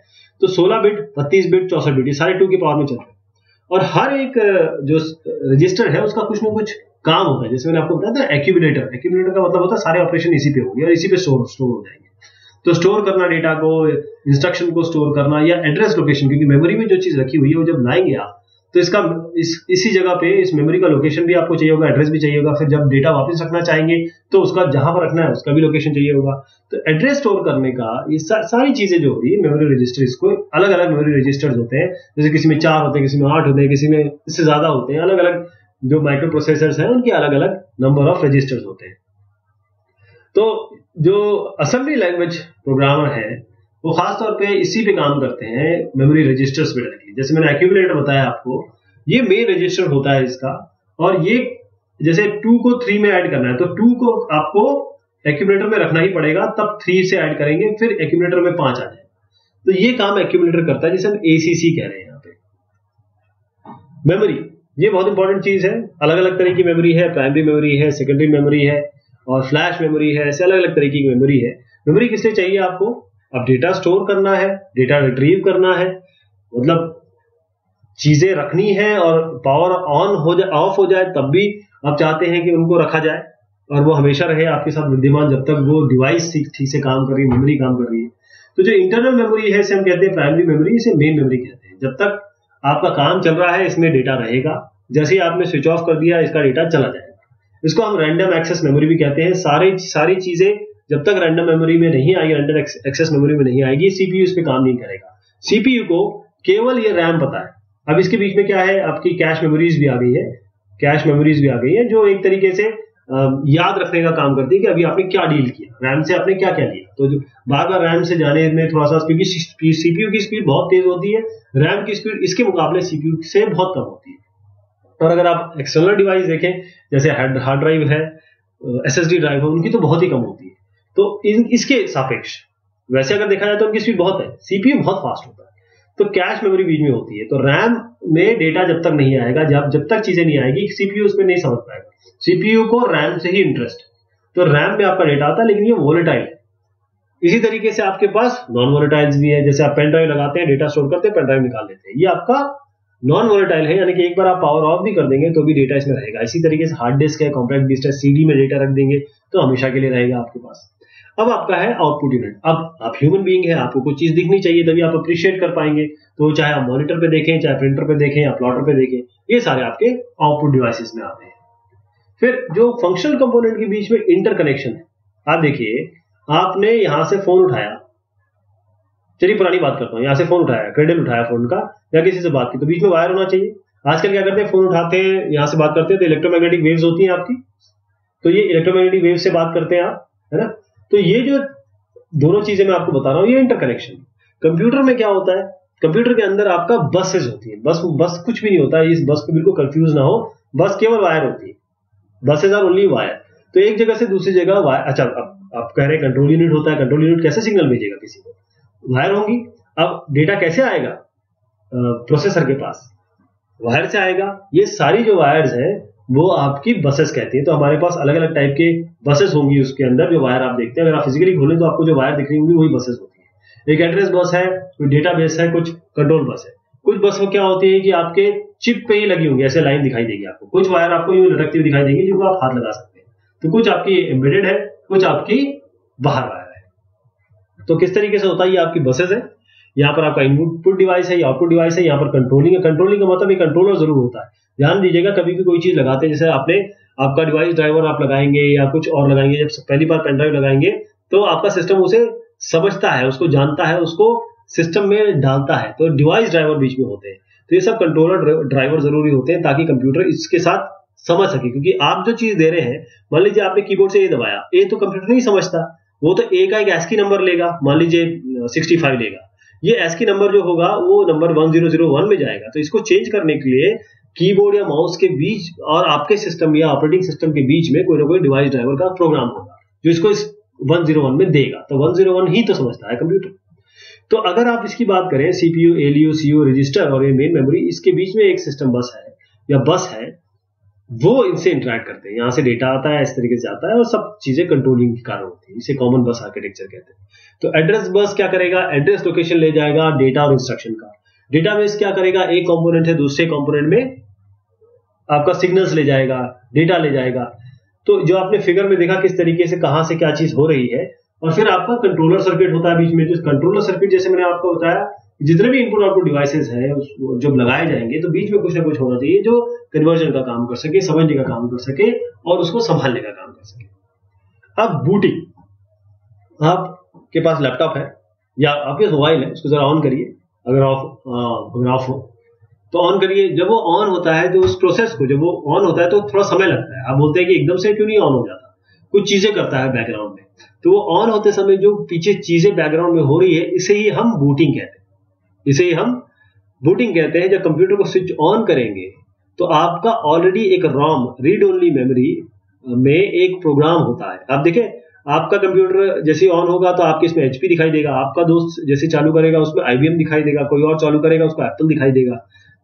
तो 16 बिट, 32 बिट, 64 बिट ये सारे 2 की पावर में चलते हैं। और हर एक जो रजिस्टर है उसका कुछ ना कुछ काम होता है। जैसे मैंने आपको बताया था एक्यूमुलेटर, एक्यूमुलेटर का मतलब होता है सारे ऑपरेशन इसी पे होंगे और इसी पे स्टोर हो जाएंगे। तो स्टोर करना डेटा को, इंस्ट्रक्शन को स्टोर करना, या एड्रेस लोकेशन, क्योंकि मेमोरी में जो चीज रखी हुई है वो जब लाएंगे आप तो इसका इसी जगह पे इस मेमोरी का लोकेशन भी आपको चाहिए होगा, एड्रेस भी चाहिए होगा। फिर जब डेटा वापस रखना चाहेंगे तो उसका जहां पर रखना है उसका भी लोकेशन चाहिए होगा। तो एड्रेस स्टोर करने का ये सारी चीजें जो होती है मेमोरी रजिस्टर, इसको अलग अलग मेमोरी रजिस्टर्स होते हैं। जैसे किसी में 4 होते हैं, किसी में 8 होते हैं, किसी में इससे ज्यादा होते हैं। अलग अलग जो माइक्रो प्रोसेसर्स हैं उनके अलग अलग नंबर ऑफ रजिस्टर्स होते हैं। तो जो असेंबली लैंग्वेज प्रोग्रामर है वो खासतौर पे इसी पे काम करते हैं, मेमोरी रजिस्टर्स पे डायरेक्टली। जैसे मैंने एक्यूमुलेटर बताया आपको, ये मेन रजिस्टर होता है इसका। और ये जैसे 2 को 3 में ऐड करना है तो 2 को आपको एक्यूमुलेटर में रखना ही पड़ेगा, तब 3 से ऐड करेंगे, फिर एक्यूमुलेटर में 5 आ जाएगा। तो ये काम एक्यूमुलेटर करता है, जिसे हम एसीसी कह रहे हैं यहाँ पे। मेमोरी ये बहुत इंपॉर्टेंट चीज है। अलग अलग तरह की मेमोरी है, प्राइमरी मेमोरी है, सेकेंडरी मेमोरी है और फ्लैश मेमोरी है, ऐसे अलग अलग तरह की मेमोरी है। मेमोरी किससे चाहिए आपको, अब डेटा स्टोर करना है, डेटा रिट्रीव करना है, मतलब चीजें रखनी है और पावर ऑन हो जाए, ऑफ हो जाए, तब भी आप चाहते हैं कि उनको रखा जाए और वो हमेशा रहे आपके साथ विद्यमान जब तक वो डिवाइस ठीक से काम कर रही है, मेमोरी काम कर रही है। तो जो इंटरनल मेमोरी है इसे हम कहते हैं प्राइमरी मेमोरी, इसे मेन मेमोरी कहते हैं। जब तक आपका काम चल रहा है इसमें डेटा रहेगा, जैसे ही आपने स्विच ऑफ कर दिया इसका डेटा चला जाएगा। इसको हम रैंडम एक्सेस मेमोरी भी कहते हैं। सारी चीजें जब तक रैंडम मेमोरी में नहीं आएगी, रैंडम एक्सेस मेमोरी में नहीं आएगी, सीपीयू इस पे काम नहीं करेगा। सीपीयू को केवल ये रैम पता है। अब इसके बीच में क्या है, आपकी कैश मेमोरीज भी आ गई है, जो एक तरीके से याद रखने का काम करती है कि अभी आपने क्या डील किया, रैम से आपने क्या क्या लिया। तो जो बार बार रैम से जाने में थोड़ा सा, क्योंकि सीपीयू की स्पीड बहुत तेज होती है, रैम की स्पीड इसके मुकाबले सीपीयू से बहुत कम होती है। और अगर आप एक्सटर्नल डिवाइस देखें जैसे हार्ड ड्राइव है, एसएसडी ड्राइव है, उनकी तो बहुत ही कम होती है। तो इसके सापेक्ष वैसे अगर देखा जाए तो उनकी स्पीड बहुत है, सीपीयू बहुत फास्ट होता है। तो कैश मेमोरी बीच में होती है। तो रैम में डेटा जब तक नहीं आएगा, जब तक चीजें नहीं आएगी, सीपीयू उसमें नहीं समझ पाएगा। सीपीयू को रैम से ही इंटरेस्ट है। तो रैम में आपका डेटा आता है, लेकिन ये वोलेटाइल है। इसी तरीके से आपके पास नॉन वोलेटाइल्स भी है, जैसे आप पेन ड्राइव लगाते हैं, डेटा स्टोर करते हैं, पेन ड्राइव निकाल लेते हैं, ये आपका नॉन वोलेटाइल है, यानी कि एक बार आप पावर ऑफ भी कर देंगे तो भी डेटा इसमें रहेगा। इसी तरीके से हार्ड डिस्क है, कॉम्पैक्ट डिस्क है, सीडी में डेटा रख देंगे तो हमेशा के लिए रहेगा आपके पास। अब आपका है आउटपुट यूनिट। अब आप ह्यूमन बीइंग है, आपको कोई चीज दिखनी चाहिए तभी आप अप्रिशिएट कर पाएंगे। तो चाहे आप मॉनिटर पे देखें, चाहे प्रिंटर पे देखें, या प्लॉटर पे देखें, ये सारे आपके आउटपुट डिवाइसेस में आते हैं। फिर जो फंक्शनल कंपोनेंट के बीच में इंटरकनेक्शन है, आप देखिए, आपने यहां से फोन उठाया, चलिए पुरानी बात करता हूँ, यहां से फोन उठाया, क्रेडिल उठाया फोन का, या किसी से बात की, तो बीच में वायर होना चाहिए। आजकल क्या करते हैं, फोन उठाते हैं, यहां से बात करते हैं, तो इलेक्ट्रोमैग्नेटिक वेव्स होती है आपकी, तो ये इलेक्ट्रोमैग्नेटिक वेव से बात करते हैं आप, है ना। तो ये जो दोनों चीजें मैं आपको बता रहा हूं, ये इंटरकनेक्शन। कंप्यूटर में क्या होता है, कंप्यूटर के अंदर आपका बसेस होती है। बस कुछ भी नहीं होता है, इस बस को बिल्कुल कंफ्यूज ना हो, बस केवल वायर होती है, बसेस आर ओनली वायर। तो एक जगह से दूसरी जगह वायर, अच्छा आप कह रहे हैं कंट्रोल यूनिट होता है, कंट्रोल यूनिट कैसे सिग्नल भेजेगा किसी को, वायर होंगी। अब डेटा कैसे आएगा प्रोसेसर के पास, वायर से आएगा। ये सारी जो वायर्स है वो आपकी बसेस कहती है। तो हमारे पास अलग अलग टाइप के बसेस होंगी, उसके अंदर जो वायर आप देखते हैं, अगर आप फिजिकली खोलें तो आपको जो वायर दिख रही होंगी वही बसेस होती है। एक एड्रेस बस है, कोई डेटा बेस है, कुछ कंट्रोल बस है। कुछ बस क्या होती है कि आपके चिप पे ही लगी होंगी, ऐसे लाइन दिखाई देगी आपको, कुछ वायर आपको यूं लटकती हुई दिखाई देगी जिनको आप हाथ लगा सकते हैं। तो कुछ आपकी एम्बेडेड है, कुछ आपकी बाहर वायर है। तो किस तरीके से होता है, ये आपकी बसेस है, यहाँ पर आपका इनपुट डिवाइस है, आउटपुट डिवाइस है, यहाँ पर कंट्रोलिंग है। कंट्रोलिंग का मतलब एक कंट्रोलर जरूर होता है, ध्यान दीजिएगा। कभी भी कोई चीज लगाते हैं, जैसे आपने आपका डिवाइस ड्राइवर आप लगाएंगे या कुछ और लगाएंगे, जब पहली बार पेन ड्राइव लगाएंगे तो आपका सिस्टम उसे समझता है, उसको जानता है, उसको सिस्टम में डालता है। तो डिवाइस ड्राइवर बीच में होते हैं। तो ये सब कंट्रोलर ड्राइवर जरूरी होते हैं ताकि कंप्यूटर इसके साथ समझ सके, क्योंकि आप जो चीज दे रहे हैं, मान लीजिए आपने कीबोर्ड से ए दबाया, ए तो कंप्यूटर नहीं समझता, वो तो ए का एक ASCII नंबर लेगा, मान लीजिए 65 लेगा। ये ASCII नंबर जो होगा वो नंबर 1001 में जाएगा। तो इसको चेंज करने के लिए कीबोर्ड या माउस के बीच और आपके सिस्टम या ऑपरेटिंग सिस्टम के बीच में कोई ना कोई डिवाइस ड्राइवर का प्रोग्राम होगा जो इसको इस 101 में देगा। तो 101 ही तो समझता है कंप्यूटर। तो अगर आप इसकी बात करें, सीपीयू, एलयू, सीयू, रजिस्टर और ये मेन मेमोरी, इसके बीच में एक सिस्टम बस है या बस है, वो इनसे इंटरेक्ट करते हैं। यहाँ से डेटा आता है, इस तरीके से जाता है, और सब चीजें कंट्रोलिंग के कारण होती है। इसे कॉमन बस आर्किटेक्चर कहते हैं। तो एड्रेस बस क्या करेगा, एड्रेस लोकेशन ले जाएगा डेटा और इंस्ट्रक्शन का। डेटाबेस क्या करेगा, एक कंपोनेंट है, दूसरे कंपोनेंट में आपका सिग्नल्स ले जाएगा, डेटा ले जाएगा। तो जो आपने फिगर में देखा किस तरीके से कहां से क्या चीज हो रही है, और फिर आपका कंट्रोलर सर्किट होता है बीच में। जो कंट्रोलर सर्किट, जैसे मैंने आपको बताया, जितने भी इनपुट आउटपुट डिवाइसेस हैं जब लगाए जाएंगे तो बीच में कुछ ना कुछ होना चाहिए जो कन्वर्जन का काम कर सके, समझने का काम कर सके और उसको संभालने का काम कर सके। अब बूटिंग, आपके पास लैपटॉप है या आपके मोबाइल है, उसको जरा ऑन करिए, अगर ऑफ हो तो ऑन करिए। जब वो ऑन होता है तो उस प्रोसेस को, जब वो ऑन होता है तो थोड़ा समय लगता है। आप बोलते हैं कि एकदम से क्यों नहीं ऑन हो जाता, कुछ चीजें करता है बैकग्राउंड में। तो वो ऑन होते समय जो पीछे चीजें बैकग्राउंड में हो रही है, इसे ही हम बूटिंग कहते हैं, जब कंप्यूटर को स्विच ऑन करेंगे तो आपका ऑलरेडी एक रोम, रीड ओनली मेमोरी में एक प्रोग्राम होता है। आप देखें, आपका कंप्यूटर जैसे ऑन होगा तो आपके इसमें HP दिखाई देगा, आपका दोस्त जैसे चालू करेगा उसमें IBM दिखाई देगा, कोई और चालू करेगा उसको Apple दिखाई देगा।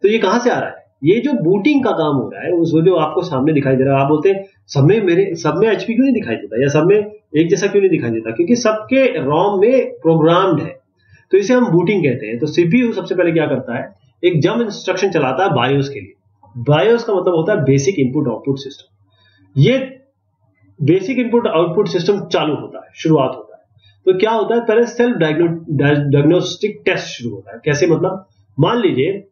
तो ये कहां से आ रहा है, ये जो बूटिंग का काम हो रहा है वो जो आपको सामने दिखाई दे रहा है। आप बोलते हैं सब में HP क्यों नहीं दिखाई देता या सब में एक जैसा क्यों नहीं दिखाई देता, क्योंकि सबके रोम में प्रोग्राम्ड है। तो इसे हम बूटिंग कहते हैं। तो सीपीयू सबसे पहले क्या करता है, एक जंप इंस्ट्रक्शन चलाता है बायोस के लिए। बायोस का मतलब होता है बेसिक इनपुट आउटपुट सिस्टम। ये बेसिक इनपुट आउटपुट सिस्टम चालू होता है, शुरुआत होता है। तो क्या होता है, पहले सेल्फ डायग्नोस्टिक टेस्ट शुरू होता है। कैसे, मतलब मान लीजिए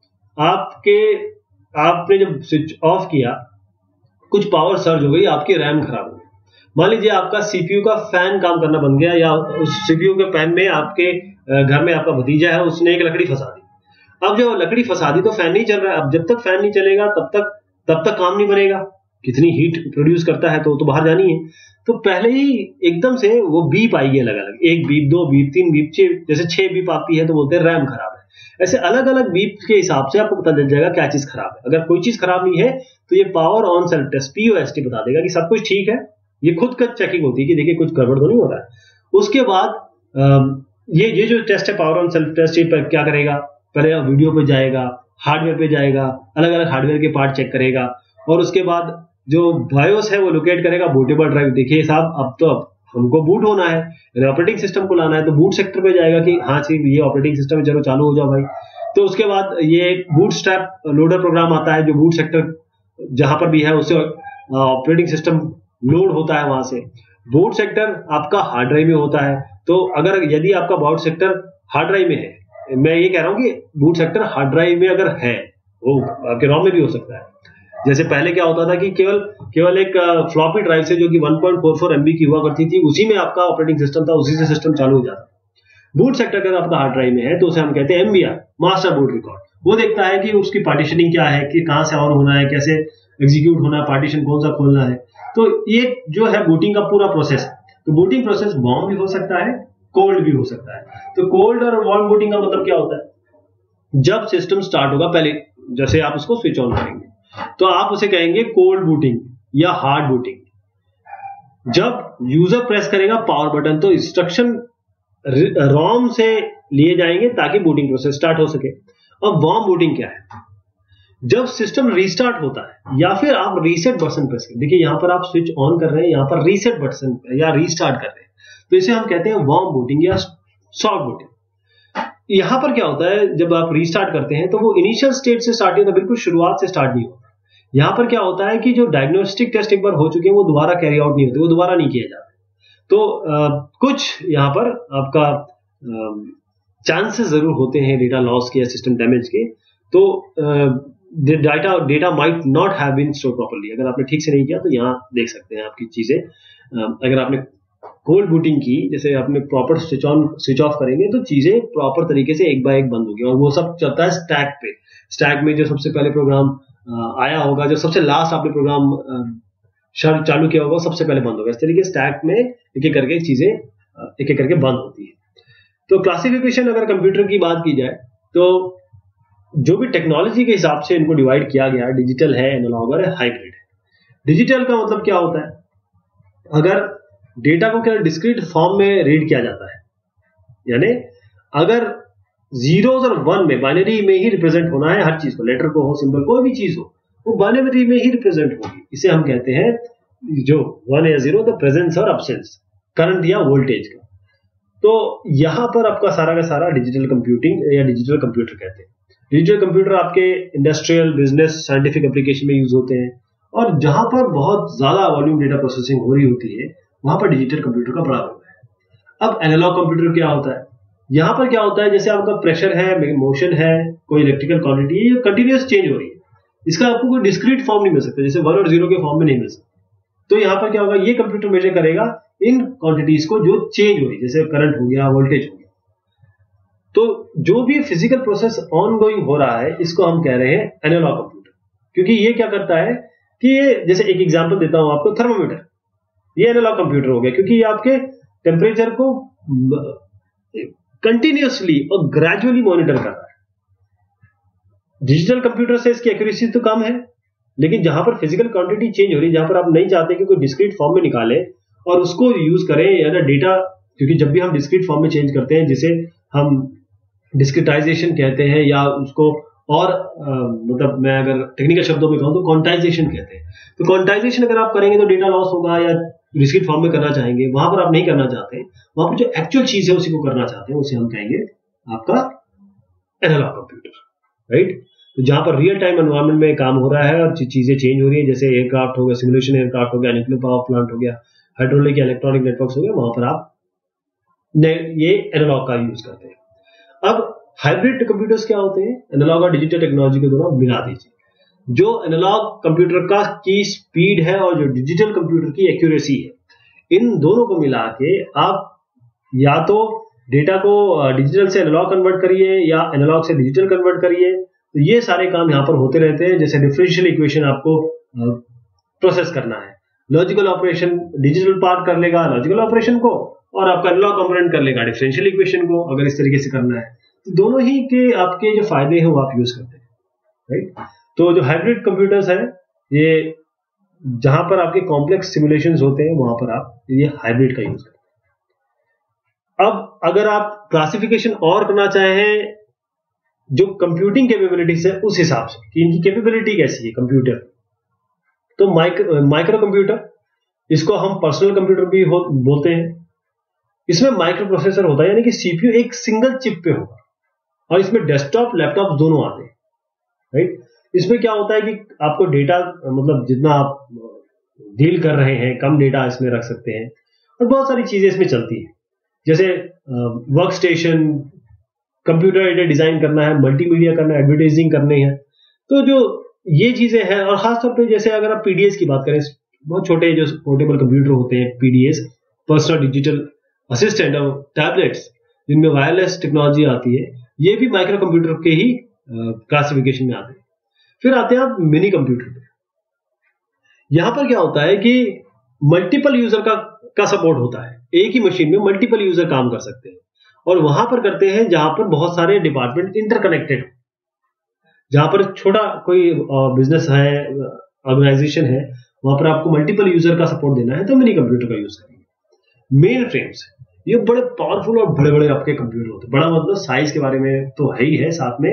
आपने जब स्विच ऑफ किया, कुछ पावर सर्ज हो गई, आपकी रैम खराब हो गई। मान लीजिए आपका सीपीयू का फैन काम करना बंद गया, या उस सीपीयू के फैन में आपके घर में आपका भतीजा है, उसने एक लकड़ी फंसा दी। अब जो लकड़ी फंसा दी तो फैन नहीं चल रहा है। अब जब तक फैन नहीं चलेगा तब तक काम नहीं बनेगा। कितनी हीट प्रोड्यूस करता है, तो बाहर जानी है। तो पहले ही एकदम से वो बीप आएगी अलग अलग, एक बीप, दो बीप, तीन बीप, जैसे 6 बीप आती है तो बोलते हैं रैम खराब है। ऐसे अलग अलग बीप के हिसाब से आपको पता चल जाएगा क्या चीज खराब है। अगर कोई चीज खराब नहीं है तो ये power on self test POST बता देगा कि सब कुछ ठीक है। ये खुद का चेकिंग होती है कि देखिए कुछ गड़बड़ तो नहीं हो रहा है। उसके बाद ये जो टेस्ट है पावर ऑन सेल्फ टेस्ट, ये पर क्या करेगा, पहले वीडियो पे जाएगा, हार्डवेयर पे जाएगा, अलग अलग हार्डवेयर के पार्ट चेक करेगा, और उसके बाद जो बायोस है वो लोकेट करेगा, बूटेबल ड्राइव। देखिए साहब अब हमको बूट होना है, ऑपरेटिंग सिस्टम को लाना है, तो बूट सेक्टर पे जाएगा कि हाँ सिर्फ ये ऑपरेटिंग सिस्टम है, चलो चालू हो जाओ भाई। तो उसके बाद ये बूट स्ट्रैप लोडर प्रोग्राम आता है, जो बूट सेक्टर जहां पर भी है उससे ऑपरेटिंग सिस्टम लोड होता है वहां से। बूट सेक्टर आपका हार्ड ड्राइव में होता है, तो अगर यदि आपका बूट सेक्टर हार्ड ड्राइव में है, मैं ये कह रहा हूँ कि बूट सेक्टर हार्ड ड्राइव में अगर है, वो आपके रोम में भी हो सकता है। जैसे पहले क्या होता था कि केवल एक फ्लॉपी ड्राइव से, जो कि 1.44 MB की हुआ करती थी, उसी में आपका ऑपरेटिंग सिस्टम था, उसी से सिस्टम चालू हो जाता। बूट सेक्टर अगर आपका हार्ड ड्राइव में है तो उसे हम कहते हैं MBR, मास्टर बूट रिकॉर्ड। वो देखता है कि उसकी पार्टीशनिंग क्या है, कि कहाँ से ऑन होना है, कैसे एग्जीक्यूट होना है, पार्टीशन कौन सा खोलना है। तो ये जो है बूटिंग का पूरा प्रोसेस। तो बूटिंग प्रोसेस वार्म भी हो सकता है, कोल्ड भी हो सकता है। तो कोल्ड और वार्म बूटिंग का मतलब क्या होता है, जब सिस्टम स्टार्ट होगा पहले जैसे आप उसको स्विच ऑन करेंगे तो आप उसे कहेंगे कोल्ड बूटिंग या हार्ड बूटिंग। जब यूजर प्रेस करेगा पावर बटन तो इंस्ट्रक्शन रोम से लिए जाएंगे ताकि बूटिंग प्रोसेस स्टार्ट हो सके। अब वार्म बूटिंग क्या है, जब सिस्टम रीस्टार्ट होता है या फिर आप रीसेट बटन प्रेस करें। देखिए यहां पर आप स्विच ऑन कर रहे हैं, यहां पर रीसेट बटन या रीस्टार्ट कर रहे हैं, तो इसे हम कहते हैं वार्म बूटिंग या सॉफ्ट बूटिंग। यहां पर क्या होता है, जब आप रीस्टार्ट करते हैं तो वो इनिशियल स्टेट से स्टार्ट नहीं होता, बिल्कुल शुरुआत से स्टार्ट नहीं होता। यहां पर क्या होता है कि जो डायग्नोस्टिक टेस्ट एक बार हो चुके हैं वो दोबारा कैरी आउट नहीं होते, वो दोबारा नहीं किया जाता। तो कुछ यहाँ पर आपका चांसेस जरूर होते हैं डेटा लॉस के या सिस्टम डैमेज के। तो data might not have been store properly, अगर आपने ठीक से नहीं किया तो यहाँ देख सकते हैं आपकी चीजें। अगर आपने कोल्ड बूटिंग की, जैसे आपने प्रॉपर स्विच ऑफ करेंगे तो चीजें प्रॉपर तरीके से एक बार एक बंद होगी, और वो सब चलता है स्टैक पे। स्टैक में जो सबसे पहले प्रोग्राम आया होगा, जो सबसे लास्ट आपने प्रोग्राम चालू किया होगा, सबसे पहले बंद होगा। इस तरीके स्टैक में एक-एक करके चीजें एक-एक करके बंद होती है। तो क्लासिफिकेशन अगर कंप्यूटर की बात की जाए तो जो भी टेक्नोलॉजी के हिसाब से इनको डिवाइड किया गया है, डिजिटल है, एनालॉग और हाइब्रिड है। डिजिटल का मतलब क्या होता है, अगर डेटा को केवल डिस्क्रीट फॉर्म में रीड किया जाता है, यानी अगर जीरोस और वन में बाइनरी में ही रिप्रेजेंट होना है, हर चीज को, लेटर को हो, सिंबल कोई भी चीज हो, वो बाइनरी में ही रिप्रेजेंट होगी। इसे हम कहते हैं जो वन या जीरो, तो प्रेजेंस और एब्सेंस, करंट या वोल्टेज का। तो यहां पर आपका सारा का सारा डिजिटल कंप्यूटिंग या डिजिटल कंप्यूटर कहते हैं। डिजिटल कंप्यूटर आपके इंडस्ट्रियल, बिजनेस, साइंटिफिक एप्लीकेशन में यूज होते हैं, और जहां पर बहुत ज्यादा वॉल्यूम डेटा प्रोसेसिंग हो रही होती है वहां पर डिजिटल कंप्यूटर का बड़ा रोल है। अब एनालॉग कंप्यूटर क्या होता है, यहाँ पर क्या होता है, जैसे आपका प्रेशर है, मोशन है, कोई इलेक्ट्रिकल क्वांटिटी है, ये कंटिन्यूस चेंज हो रही है, इसका आपको कोई डिस्क्रीट फॉर्म नहीं मिल सकता, जैसे वन और जीरो के फॉर्म में नहीं मिल सकता। तो यहाँ पर क्या होगा, ये कंप्यूटर मेजर करेगा इन क्वांटिटीज को जो चेंज हो रही है, जैसे करंट हो गया, वोल्टेज हो गया। तो जो भी फिजिकल प्रोसेस ऑन गोइंग हो रहा है इसको हम कह रहे हैं एनालॉग कंप्यूटर, क्योंकि ये क्या करता है कि ये, जैसे एक एग्जाम्पल देता हूं आपको, थर्मोमीटर, ये एनालॉग कंप्यूटर हो गया, क्योंकि ये आपके टेम्परेचर को कंटिन्यूअसली और ग्रेजुअली मॉनिटर कर रहा है। डिजिटल कंप्यूटर से इसकी एक्यूरेसी तो कम है, लेकिन जहां पर फिजिकल क्वांटिटी चेंज हो रही है, जहां पर आप नहीं चाहते कि कोई डिस्क्रीट फॉर्म में निकाले और उसको यूज करें या डेटा, क्योंकि जब भी हम डिस्क्रीट फॉर्म में चेंज करते हैं, जिसे हम डिस्क्रिटाइजेशन कहते हैं, या उसको और मतलब मैं अगर टेक्निकल शब्दों में कहूं तो क्वांटाइजेशन कहते हैं। तो क्वांटाइजेशन अगर आप करेंगे तो डेटा लॉस होगा, या डिस्क्रीट फॉर्म में करना चाहेंगे, वहां पर आप नहीं करना चाहते, वहां पर जो एक्चुअल चीज है उसी को करना चाहते हैं, उसे हम कहेंगे आपका एनालॉग कंप्यूटर, राइट। तो जहां पर रियल टाइम एनवायरमेंट में काम हो रहा है और चीजें चेंज हो रही है, जैसे एयरक्राफ्ट हो गया, सिमुलेशन एयरक्राफ्ट हो गया, न्यूक्लियर पावर प्लांट हो गया, हाइड्रोलिक इलेक्ट्रॉनिक नेटवर्क हो गया, वहां पर आप ये एनालॉग का यूज करते हैं। अब हाइब्रिड कंप्यूटर्स क्या होते हैं, एनालॉग और डिजिटल टेक्नोलॉजी को दोनों मिला दीजिए। जो एनालॉग कंप्यूटर का की स्पीड है और जो डिजिटल कंप्यूटर की एक्यूरेसी है, इन दोनों को मिला के आप या तो डेटा को डिजिटल से एनालॉग कन्वर्ट करिए या एनालॉग से डिजिटल कन्वर्ट करिए, तो ये सारे काम यहाँ पर होते रहते हैं। जैसे डिफरेंशियल इक्वेशन आपको प्रोसेस करना है। लॉजिकल ऑपरेशन डिजिटल पार्ट कर लेगा लॉजिकल ऑपरेशन को, और आपका एनालॉग कंपोनेंट कर लेगा डिफरेंशियल इक्वेशन को। अगर इस तरीके से करना है तो दोनों ही के आपके जो फायदे हैं वो आप यूज करते हैं, राइट। तो जो हाइब्रिड कंप्यूटर्स हैं, ये जहां पर आपके कॉम्प्लेक्स सिमुलेशंस होते हैं वहां पर आप ये हाइब्रिड का यूज करते हैं। अब अगर आप क्लासिफिकेशन और करना चाहें जो कंप्यूटिंग कैपेबिलिटीज है उस हिसाब से कि इनकी कैपेबिलिटी कैसी है कंप्यूटर, तो माइक्रो कंप्यूटर, इसको हम पर्सनल कंप्यूटर भी बोलते हैं। इसमें माइक्रो प्रोसेसर होता है, यानी कि सीपीयू एक सिंगल चिप पे होगा, और इसमें डेस्कटॉप लैपटॉप दोनों आते हैं, राइट। इसमें क्या होता है कि आपको डेटा, मतलब जितना आप डील कर रहे हैं कम डेटा इसमें रख सकते हैं, और बहुत सारी चीजें इसमें चलती हैं, जैसे work station, computer aided design करना है, मल्टीमीडिया करना है, एडवर्टाइजिंग करनी है, तो जो ये चीजें हैं। और खासतौर पे जैसे अगर आप पीडीएस की बात करें, बहुत छोटे जो पोर्टेबल कंप्यूटर होते हैं पीडीएस, पर्सनल डिजिटल असिस्टेंट, और टैबलेट्स जिनमें वायरलेस टेक्नोलॉजी आती है, ये भी माइक्रो कंप्यूटर के ही क्लासिफिकेशन में आते हैं। फिर आते हैं आप मिनी कंप्यूटर पे। यहां पर क्या होता है कि मल्टीपल यूजर का सपोर्ट होता है, एक ही मशीन में मल्टीपल यूजर काम कर सकते हैं, और वहां पर करते हैं जहां पर बहुत सारे डिपार्टमेंट इंटरकनेक्टेड हो, जहां पर छोटा कोई बिजनेस है, ऑर्गेनाइजेशन है, वहां पर आपको मल्टीपल यूजर का सपोर्ट देना है तो मिनी कंप्यूटर का यूज करेंगे। मेन फ्रेम्स, ये बड़े पावरफुल और बड़े बड़े आपके कंप्यूटर होते हैं। बड़ा मतलब साइज के बारे में तो है ही है, साथ में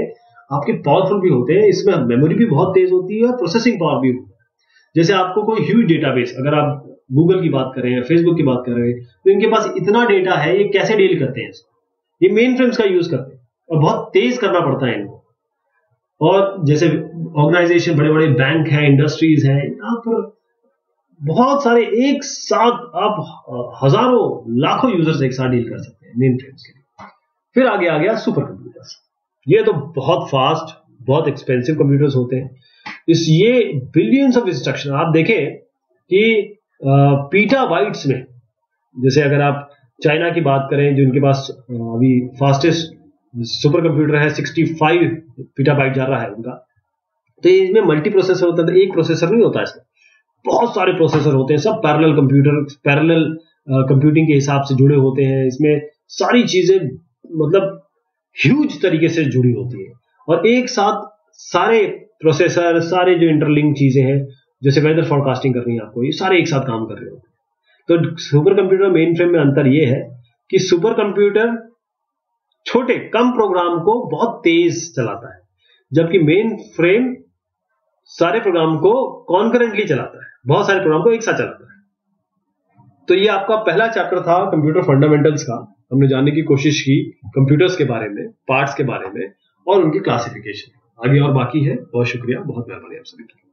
आपके पावरफुल भी होते हैं। इसमें मेमोरी भी बहुत तेज होती है और प्रोसेसिंग पावर भी होती है। जैसे आपको कोई ह्यूज डेटाबेस, अगर आप गूगल की बात करें या फेसबुक की बात करें, तो इनके पास इतना डेटा है, ये कैसे डील करते हैं इसको? ये मेन फ्रेम्स का यूज करते हैं, और बहुत तेज करना पड़ता है इनको। और जैसे ऑर्गेनाइजेशन, बड़े बड़े बैंक हैं, इंडस्ट्रीज हैं, यहाँ पर बहुत सारे एक साथ आप हजारों लाखों यूजर्स एक साथ डील कर सकते हैं मेन फ्रेम्स के लिए। फिर आगे आ गया सुपर कंप्यूटर्स। ये तो बहुत फास्ट, बहुत एक्सपेंसिव कंप्यूटर्स होते हैं। ये बिलियंस ऑफ इंस्ट्रक्शन, आप देखें कि पीटा बाइट्स में, जैसे अगर आप चाइना की बात करें, जो इनके पास अभी फास्टेस्ट सुपर कंप्यूटर है, 65 पीटाबाइट जा रहा है उनका, तो इसमें मल्टी प्रोसेसर होता है, एक प्रोसेसर नहीं होता इसमें, बहुत सारे प्रोसेसर होते हैं, सब पैरेलल कंप्यूटर, पैरेलल कंप्यूटिंग के हिसाब से जुड़े होते हैं। इसमें सारी चीजें मतलब ह्यूज तरीके से जुड़ी होती है, और एक साथ सारे प्रोसेसर, सारे जो इंटरलिंक चीजें हैं, जैसे वेदर फॉरकास्टिंग करनी है आपको, ये सारे एक साथ काम कर रहे होते हैं। तो सुपर कंप्यूटर मेन फ्रेम में अंतर यह है कि सुपर कंप्यूटर छोटे कम प्रोग्राम को बहुत तेज चलाता है, जबकि मेन फ्रेम सारे प्रोग्राम को कॉन्करेंटली चलाता है, बहुत सारे प्रोग्राम को एक साथ चलाता है। तो ये आपका पहला चैप्टर था कंप्यूटर फंडामेंटल्स का। हमने जानने की कोशिश की कंप्यूटर्स के बारे में, पार्ट्स के बारे में, और उनकी क्लासिफिकेशन। आगे और बाकी है। बहुत शुक्रिया, बहुत मेहरबानी आप सभी की।